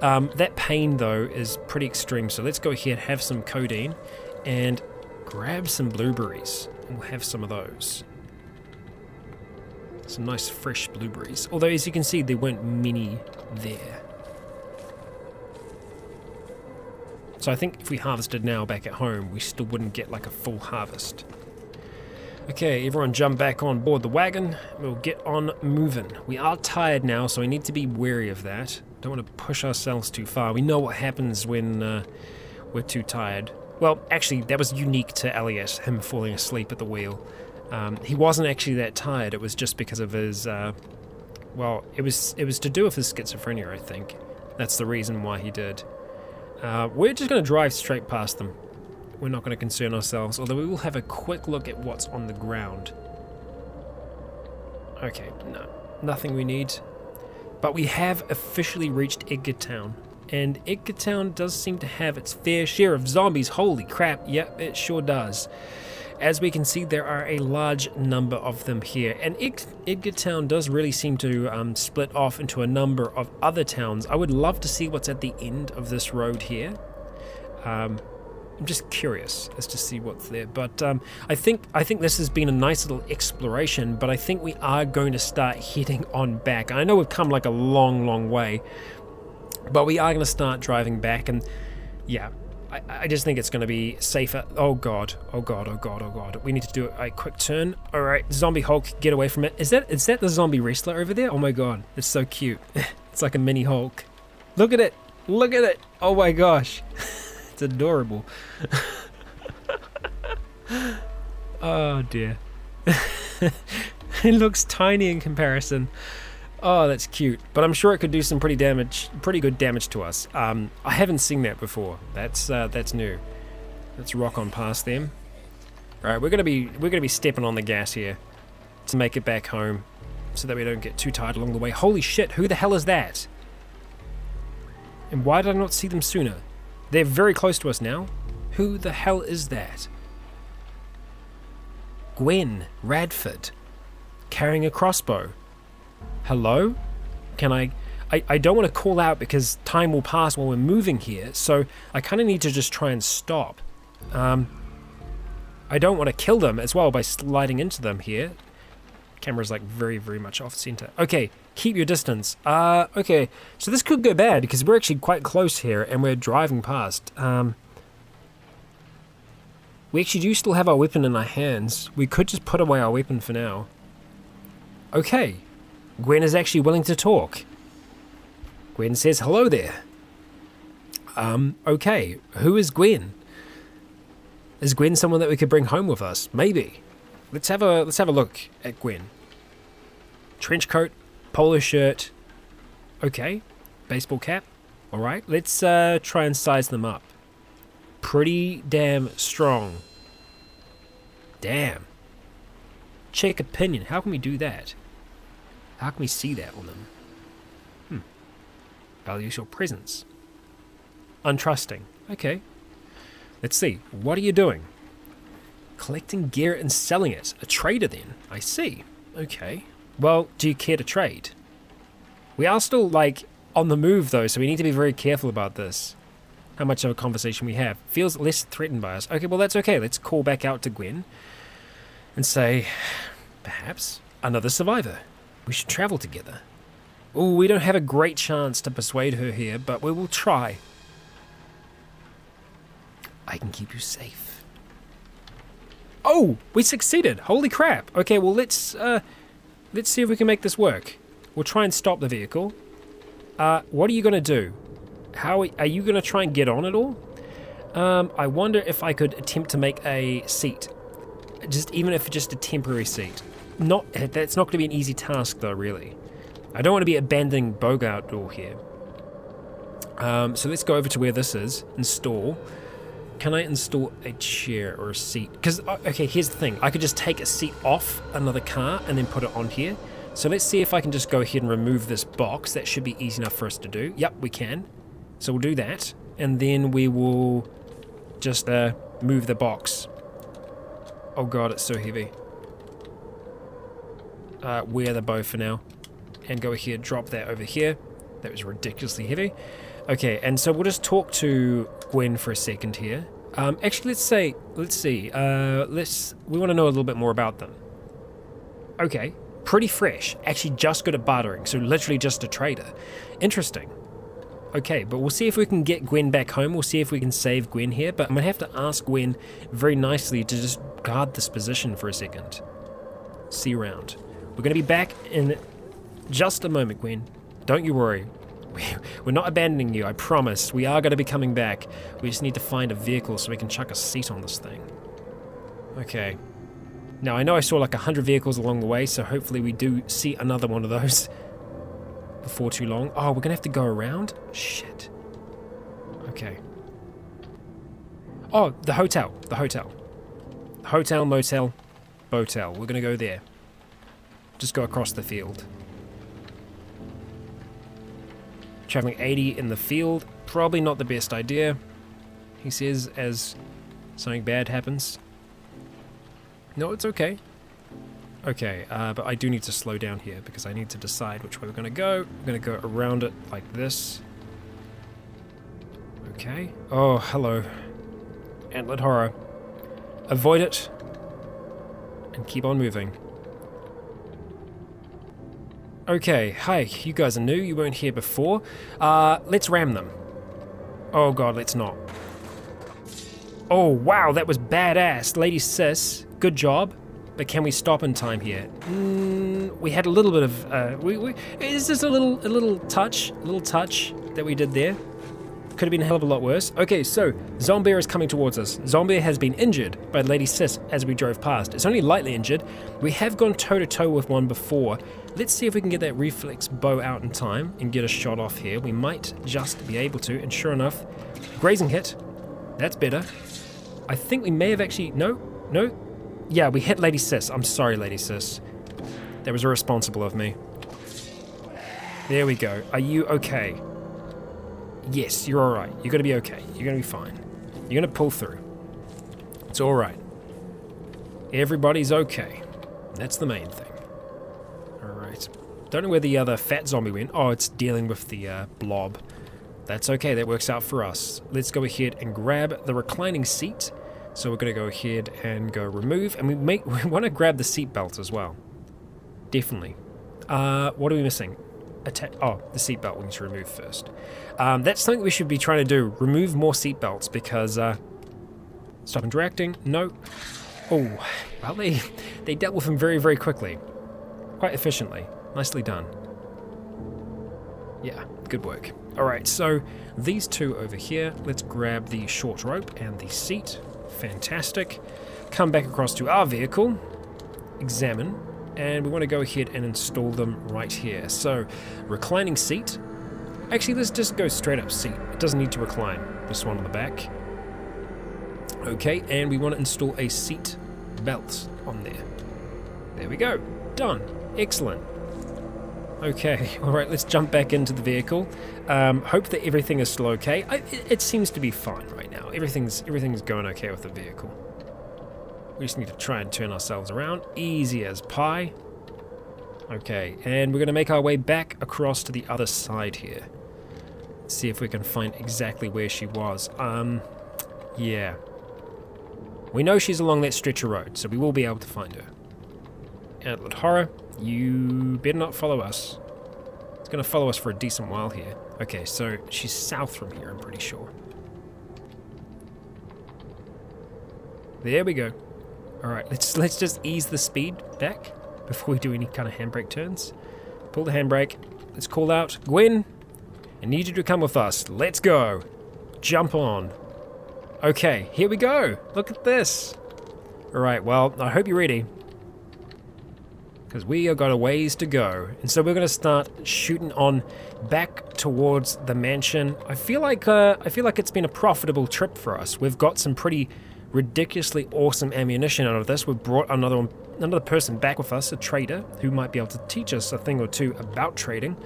Um, that pain, though, is pretty extreme, so let's go ahead, have some codeine, and grab some blueberries. And we'll have some of those. Some nice fresh blueberries. Although, as you can see, there weren't many there. So I think if we harvested now back at home, we still wouldn't get like a full harvest. Okay, everyone jump back on board the wagon. We'll get on moving. We are tired now, so we need to be wary of that. Don't want to push ourselves too far. We know what happens when uh, we're too tired. Well, actually, that was unique to Elias, him falling asleep at the wheel. Um, he wasn't actually that tired. It was just because of his, uh, well, it was, it was to do with his schizophrenia, I think. That's the reason why he did. Uh, we're just going to drive straight past them. We're not going to concern ourselves, although we will have a quick look at what's on the ground. Okay, no, nothing we need. But we have officially reached Edgartown, and Edgartown does seem to have its fair share of zombies. Holy crap, yep, it sure does. As we can see, there are a large number of them here, and Ed Edgartown does really seem to um, split off into a number of other towns. I would love to see what's at the end of this road here. Um, I'm just curious as to see what's there, but um, I think I think this has been a nice little exploration, but I think we are going to start heading on back. I know we've come like a long, long way, but we are going to start driving back, and yeah. I, I just think it's going to be safer. Oh god, oh god, oh god, oh god. We need to do a quick turn. Alright, Zombie Hulk, get away from it. Is that is that the zombie wrestler over there? Oh my god, it's so cute. It's like a mini Hulk. Look at it, look at it. Oh my gosh. It's adorable. Oh dear. It looks tiny in comparison. Oh, that's cute, but I'm sure it could do some pretty damage, pretty good damage to us. Um, I haven't seen that before. That's uh, that's new. Let's rock on past them. All right, we're gonna be we're gonna be stepping on the gas here to make it back home, so that we don't get too tired along the way. Holy shit! Who the hell is that? And why did I not see them sooner? They're very close to us now. Who the hell is that? Gwen Radford, carrying a crossbow. Hello? Can I, I... I don't want to call out because time will pass while we're moving here, so I kind of need to just try and stop. Um, I don't want to kill them as well by sliding into them here. Camera's like very, very much off center. Okay, keep your distance. Uh, okay, so this could go bad because we're actually quite close here and we're driving past. Um, we actually do still have our weapon in our hands. We could just put away our weapon for now. Okay. Gwen is actually willing to talk. Gwen says, hello there. Um, okay, who is Gwen? Is Gwen someone that we could bring home with us? Maybe. Let's have a, let's have a look at Gwen. Trench coat, polo shirt. Okay, baseball cap. All right, let's uh, try and size them up. Pretty damn strong. Damn. Check opinion, how can we do that? How can we see that on them? Hmm. Values your presence. Untrusting. Okay. Let's see. What are you doing? Collecting gear and selling it. A trader then. I see. Okay. Well, do you care to trade? We are still, like, on the move though, so we need to be very careful about this. How much of a conversation we have. Feels less threatened by us. Okay, well that's okay. Let's call back out to Gwen and say, perhaps, another survivor. We should travel together. Ooh, we don't have a great chance to persuade her here, but we will try. I can keep you safe. Oh, we succeeded. Holy crap. Okay, well, let's uh, let's see if we can make this work. We'll try and stop the vehicle. Uh, what are you going to do? How are you going to try and get on at all? Um, I wonder if I could attempt to make a seat. Just even if just a temporary seat. Not that's not going to be an easy task though, really. I don't want to be abandoning Bogart all here. Um, so let's go over to where this is. Install. Can I install a chair or a seat? Because, okay, here's the thing. I could just take a seat off another car and then put it on here. So let's see if I can just go ahead and remove this box. That should be easy enough for us to do. Yep, we can. So we'll do that. And then we will just uh, move the box. Oh god, it's so heavy. Uh, wear the bow for now. And go here, drop that over here. That was ridiculously heavy. Okay, and so we'll just talk to Gwen for a second here. Um, actually, let's say, let's see. Uh, let's. We want to know a little bit more about them. Okay, pretty fresh. Actually, just good at bartering, so literally just a trader. Interesting. Okay, but we'll see if we can get Gwen back home. We'll see if we can save Gwen here. But I'm gonna have to ask Gwen very nicely to just guard this position for a second. See you around. We're gonna be back in just a moment, Gwen. Don't you worry. We're not abandoning you, I promise. We are going to be coming back. We just need to find a vehicle so we can chuck a seat on this thing. Okay. Now, I know I saw like a hundred vehicles along the way, so hopefully we do see another one of those before too long. Oh, we're going to have to go around? Shit. Okay. Oh, the hotel. The hotel. Hotel, motel, botel. We're going to go there. Just go across the field. Traveling eighty in the field, probably not the best idea, he says as something bad happens. No, it's okay. Okay, uh, but I do need to slow down here because I need to decide which way we're going to go. I'm going to go around it like this. Okay. Oh, hello. Antlered horror. Avoid it and keep on moving. Okay, hi, you guys are new, you weren't here before. Uh, let's ram them. Oh god, let's not. Oh wow, that was badass. Lady Sis, good job. But can we stop in time here? Mm, we had a little bit of, uh, we, we, is this a little, a little touch, a little touch that we did there? Could have been a hell of a lot worse. Okay, so Zombie is coming towards us. Zombie has been injured by Lady Sis as we drove past. It's only lightly injured. We have gone toe to toe with one before. Let's see if we can get that reflex bow out in time and get a shot off here. We might just be able to, and sure enough, grazing hit. That's better. I think we may have actually, no, no. Yeah, we hit Lady Sis. I'm sorry, Lady Sis. That was irresponsible of me. There we go. Are you okay? Yes, you're alright. You're gonna be okay. You're gonna be fine. You're gonna pull through. It's alright. Everybody's okay. That's the main thing. Alright. Don't know where the other fat zombie went. Oh, it's dealing with the uh, blob. That's okay. That works out for us. Let's go ahead and grab the reclining seat. So we're gonna go ahead and go remove. And we, make, we want to grab the seat belt as well. Definitely. Uh, what are we missing? Atta oh, the seatbelt we need to remove first. Um, that's something we should be trying to do. Remove more seatbelts because... Uh, stop interacting. No. Oh, well, they, they dealt with him very, very quickly. Quite efficiently. Nicely done. Yeah, good work. Alright, so these two over here. Let's grab the short rope and the seat. Fantastic. Come back across to our vehicle. Examine. And we want to go ahead and install them right here. So, reclining seat. Actually, let's just go straight up seat. It doesn't need to recline. This one on the back. Okay, and we want to install a seat belt on there. There we go. Done. Excellent. Okay, alright, let's jump back into the vehicle. Um, hope that everything is still okay. I, it, it seems to be fine right now. Everything's, everything's going okay with the vehicle. We just need to try and turn ourselves around. Easy as pie. Okay, and we're going to make our way back across to the other side here. See if we can find exactly where she was. Um, yeah. We know she's along that stretch of road, so we will be able to find her. Outlet Horror, you better not follow us. going to follow us for a decent while here. Okay, so she's south from here, I'm pretty sure. There we go. All right, let's let's just ease the speed back before we do any kind of handbrake turns. Pull the handbrake. Let's call out, Gwen, I need you to come with us. Let's go. Jump on. Okay, here we go. Look at this. All right, well, I hope you're ready, because we have got a ways to go. And so we're going to start shooting on back towards the mansion. I feel like uh, I feel like it's been a profitable trip for us. We've got some pretty ridiculously awesome ammunition out of this. We've brought another one, another person back with us, a trader, who might be able to teach us a thing or two about trading.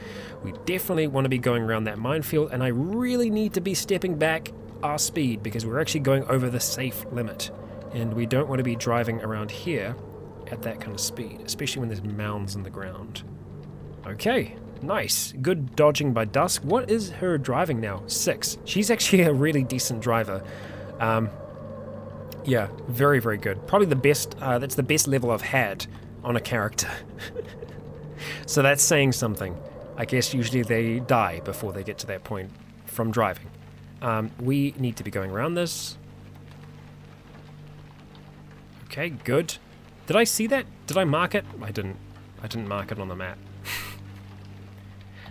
We definitely want to be going around that minefield, and I really need to be stepping back our speed because we're actually going over the safe limit. And we don't want to be driving around here at that kind of speed, especially when there's mounds in the ground. Okay, nice. Good dodging by Dusk. What is her driving now? Six. She's actually a really decent driver. Um, yeah, very, very good. Probably the best, uh, that's the best level I've had on a character. So that's saying something. I guess usually they die before they get to that point from driving. Um, we need to be going around this. Okay, good. Did I see that? Did I mark it? I didn't. I didn't mark it on the map.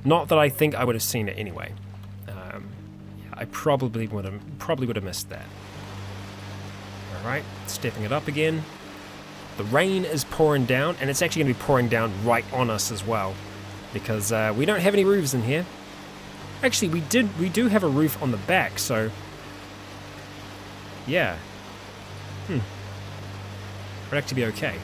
Not that I think I would have seen it anyway. Um, yeah, I probably would have probably would have missed that. All right, stepping it up again. The rain is pouring down, and it's actually going to be pouring down right on us as well, because uh, we don't have any roofs in here. Actually, we did. We do have a roof on the back, so yeah. Hmm. To be okay.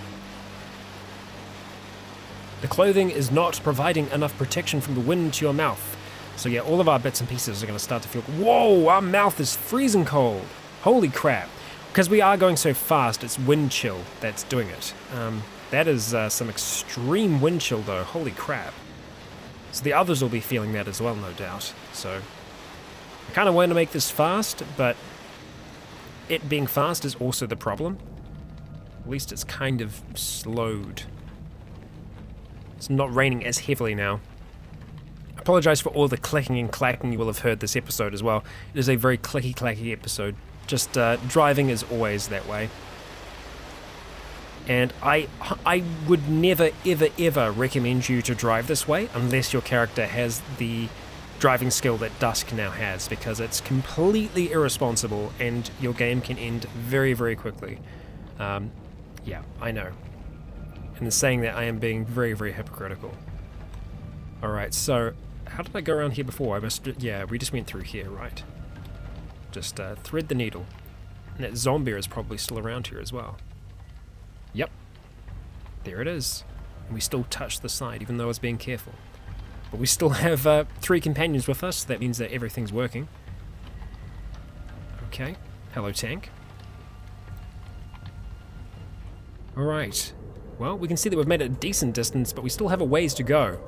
The clothing is not providing enough protection from the wind to your mouth. So yeah, all of our bits and pieces are going to start to feel... Whoa, our mouth is freezing cold. Holy crap. Because we are going so fast, it's wind chill that's doing it. Um, that is uh, some extreme wind chill though. Holy crap. So the others will be feeling that as well, no doubt. So I kind of want to make this fast, but it being fast is also the problem. At least it's kind of slowed. It's not raining as heavily now. I apologize for all the clicking and clacking you will have heard this episode as well. It is a very clicky clacky episode. Just uh, driving is always that way. And I, I would never ever ever recommend you to drive this way unless your character has the driving skill that Dusk now has, because it's completely irresponsible and your game can end very very quickly. Um, Yeah, I know. And in saying that, I am being very, very hypocritical. Alright, so, how did I go around here before? I must, yeah, we just went through here, right? Just uh, thread the needle. And that zombie is probably still around here as well. Yep. There it is. And we still touched the side, even though I was being careful. But we still have uh, three companions with us, so that means that everything's working. Okay. Hello, tank. Alright, well, we can see that we've made a decent distance, but we still have a ways to go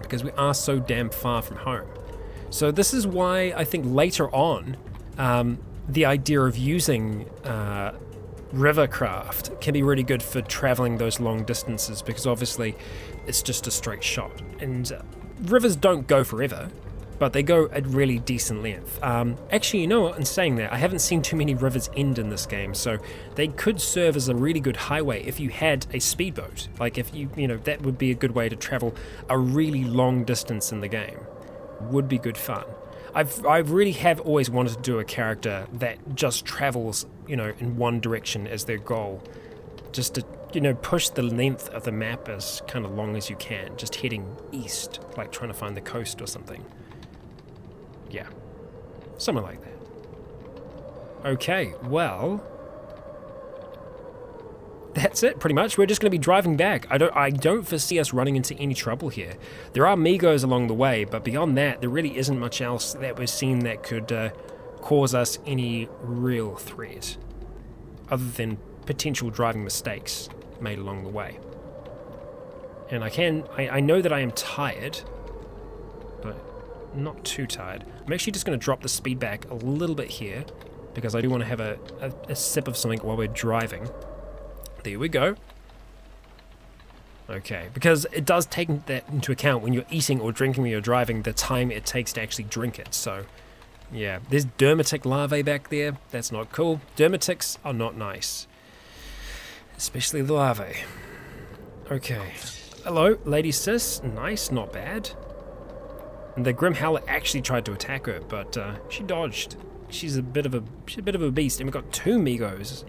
because we are so damn far from home. So this is why I think later on um, the idea of using uh, rivercraft can be really good for traveling those long distances, because obviously it's just a straight shot. And uh, rivers don't go forever, but they go at really decent length. Um, actually, you know what, in saying that, I haven't seen too many rivers end in this game, so they could serve as a really good highway if you had a speedboat. Like if you, you know, that would be a good way to travel a really long distance in the game. Would be good fun. I've, I really have always wanted to do a character that just travels, you know, in one direction as their goal. Just to, you know, push the length of the map as kind of long as you can, just heading east, like trying to find the coast or something. Yeah, something like that. Okay, well, that's it pretty much. We're just going to be driving back. I don't, I don't foresee us running into any trouble here. There are Migos along the way, but beyond that, there really isn't much else that we've seen that could uh, cause us any real threat, other than potential driving mistakes made along the way. And I can, I, I know that I am tired, but not too tired. I'm actually just going to drop the speed back a little bit here because I do want to have a, a, a sip of something while we're driving. There we go. Okay, because it does take that into account when you're eating or drinking when you're driving, the time it takes to actually drink it. So, yeah, there's dermitic larvae back there. That's not cool. Dermatics are not nice, especially the larvae. Okay. Hello, Lady Sis. Nice, not bad. And the Grim Howler actually tried to attack her, but uh, she dodged. She's a bit of a she's a bit of a beast, and we've got two Migos.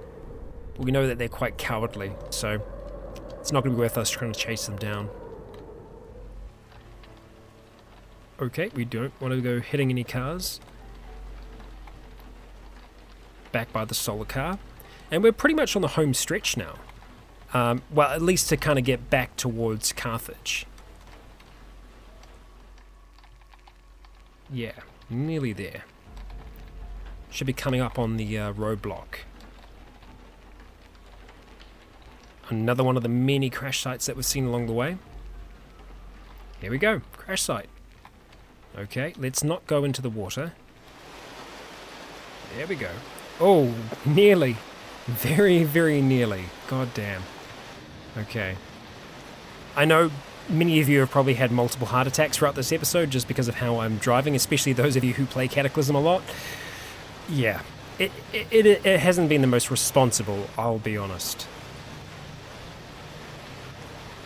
We know that they're quite cowardly, so it's not going to be worth us trying to chase them down. Okay, we don't want to go hitting any cars. Back by the solar car. And we're pretty much on the home stretch now. Um, well, at least to kind of get back towards Carthage. Yeah, nearly there. Should be coming up on the uh, roadblock. Another one of the many crash sites that we've seen along the way. Here we go, crash site. Okay, let's not go into the water. There we go. Oh, nearly. Very, very nearly. God damn. Okay. I know many of you have probably had multiple heart attacks throughout this episode just because of how I'm driving, especially those of you who play Cataclysm a lot. Yeah, it, it, it, it hasn't been the most responsible, I'll be honest.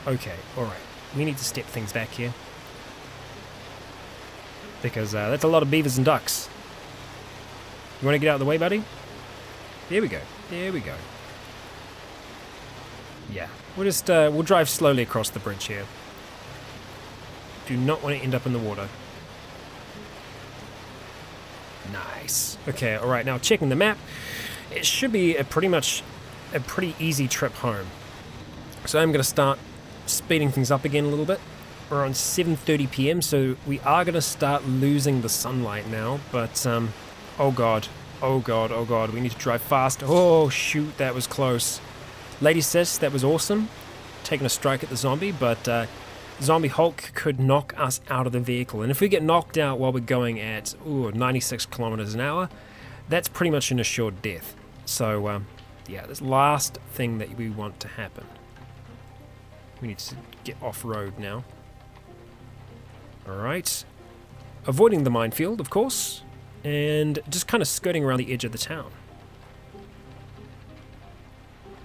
Okay, alright. We need to step things back here. Because uh, that's a lot of beavers and ducks. You want to get out of the way, buddy? There we go. There we go. Yeah, we'll just, uh, we'll drive slowly across the bridge here. Do not want to end up in the water. Nice. Okay, alright, now checking the map. It should be a pretty much a pretty easy trip home. So I'm going to start speeding things up again a little bit. We're on seven thirty p m, so we are going to start losing the sunlight now, but, um, oh god. Oh god, oh god, we need to drive fast. Oh shoot, that was close. Lady Sis, that was awesome. Taking a strike at the zombie, but uh, Zombie Hulk could knock us out of the vehicle. And if we get knocked out while we're going at ooh, ninety-six kilometers an hour, that's pretty much an assured death. So um, yeah, this last thing that we want to happen. We need to get off-road now. Alright. Avoiding the minefield, of course. And just kind of skirting around the edge of the town.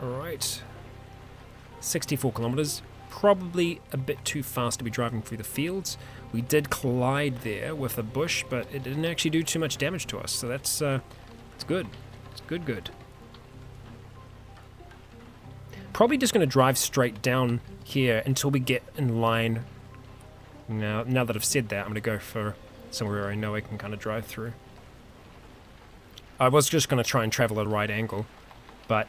Alright. sixty-four kilometers. Probably a bit too fast to be driving through the fields. We did collide there with a bush, but it didn't actually do too much damage to us. So that's, uh, that's good. It's good, good. Probably just going to drive straight down here until we get in line. Now, now that I've said that, I'm going to go for somewhere I know I can kind of drive through. I was just going to try and travel at a right angle, but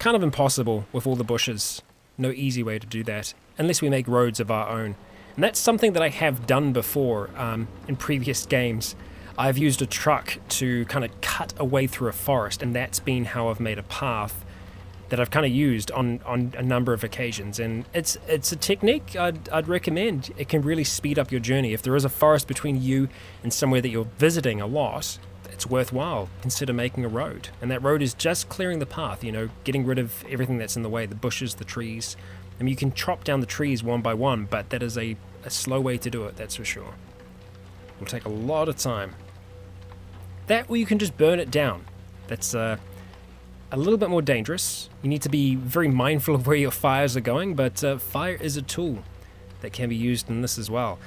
kind of impossible with all the bushes. No easy way to do that, unless we make roads of our own. And that's something that I have done before um, in previous games. I've used a truck to kind of cut a way through a forest, and that's been how I've made a path that I've kind of used on, on a number of occasions. And it's it's a technique I'd, I'd recommend. It can really speed up your journey. If there is a forest between you and somewhere that you're visiting a lot, it's worthwhile. Consider making a road. And that road is just clearing the path, you know, getting rid of everything that's in the way, the bushes, the trees. I mean, you can chop down the trees one by one, but that is a, a slow way to do it, that's for sure. It'll take a lot of time. That, or you can just burn it down. That's... uh. a little bit more dangerous. You need to be very mindful of where your fires are going, but uh, fire is a tool that can be used in this as well.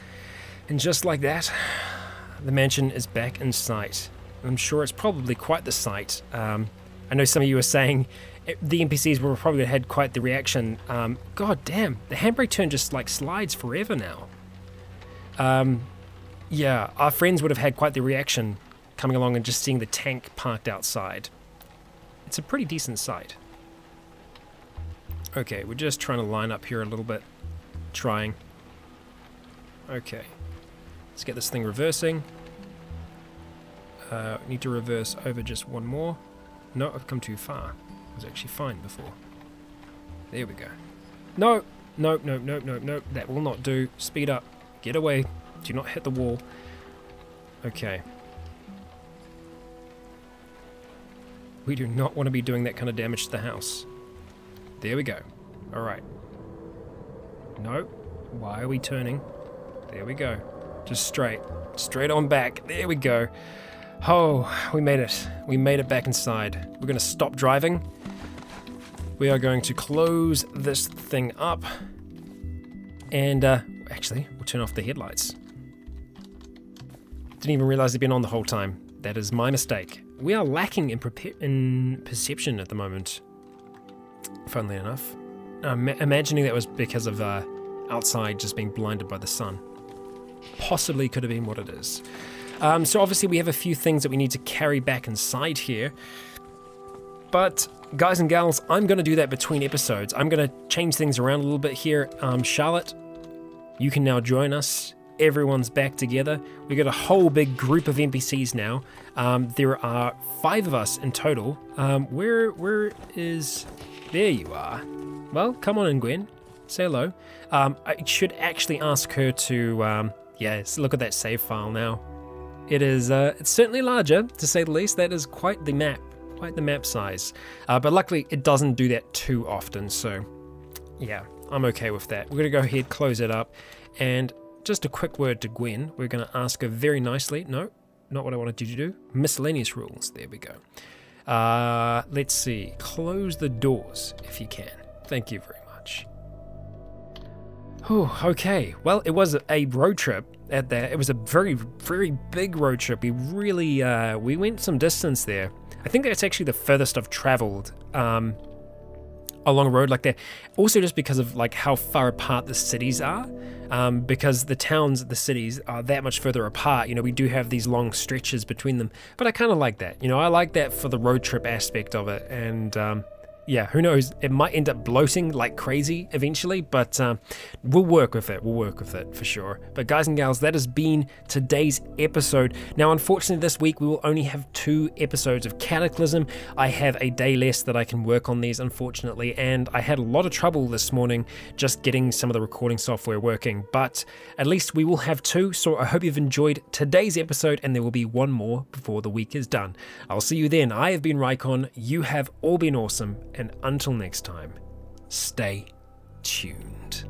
And just like that, the mansion is back in sight. I'm sure it's probably quite the sight. Um, I know some of you were saying it, the N P Cs were probably had quite the reaction. Um, God damn, the handbrake turn just like slides forever now. Um, yeah, our friends would have had quite the reaction coming along and just seeing the tank parked outside. It's a pretty decent sight. Okay, we're just trying to line up here a little bit. Trying. Okay. Let's get this thing reversing. Uh, need to reverse over just one more. No, I've come too far. It was actually fine before. There we go. No, no, no, no, no, no. That will not do. Speed up. Get away. Do not hit the wall. Okay. We do not want to be doing that kind of damage to the house. There we go. Alright. No. Why are we turning? There we go. Just straight. Straight on back. There we go. Oh, we made it. We made it back inside. We're going to stop driving. We are going to close this thing up. And, uh, actually, we'll turn off the headlights. Didn't even realize they'd been on the whole time. That is my mistake. We are lacking in, in perception at the moment. Funnily enough. I'm imagining that was because of uh, outside just being blinded by the sun. Possibly could have been what it is. Um, so obviously we have a few things that we need to carry back inside here. But guys and gals, I'm going to do that between episodes. I'm going to change things around a little bit here. Um, Charlotte, you can now join us. Everyone's back together. We've got a whole big group of N P Cs now. Um, there are five of us in total. Um, where, where is... There you are. Well, come on in, Gwen. Say hello. Um, I should actually ask her to, um, yes, look at that save file now. It is, uh, it's certainly larger, to say the least. That is quite the map, quite the map size. Uh, but luckily, it doesn't do that too often, so yeah, I'm okay with that. We're going to go ahead, close it up, and just a quick word to Gwen. We're going to ask her very nicely. No, not what I wanted you to do. Miscellaneous rules. There we go. Uh, let's see. Close the doors, if you can. Thank you very much. Oh, okay. Well, it was a road trip at that. It was a very, very big road trip. We really, uh, we went some distance there. I think that's actually the furthest I've traveled um, along a road like that. Also just because of like how far apart the cities are, um, because the towns, the cities are that much further apart. You know, we do have these long stretches between them, but I kind of like that. You know, I like that for the road trip aspect of it. And, um, yeah, who knows? It might end up bloating like crazy eventually, but um, we'll work with it. We'll work with it for sure. But guys and gals, that has been today's episode. Now, unfortunately, this week we will only have two episodes of Cataclysm. I have a day less that I can work on these, unfortunately, and I had a lot of trouble this morning just getting some of the recording software working, but at least we will have two, so I hope you've enjoyed today's episode, and there will be one more before the week is done. I'll see you then. I have been Rycon. You have all been awesome. And until next time, stay tuned.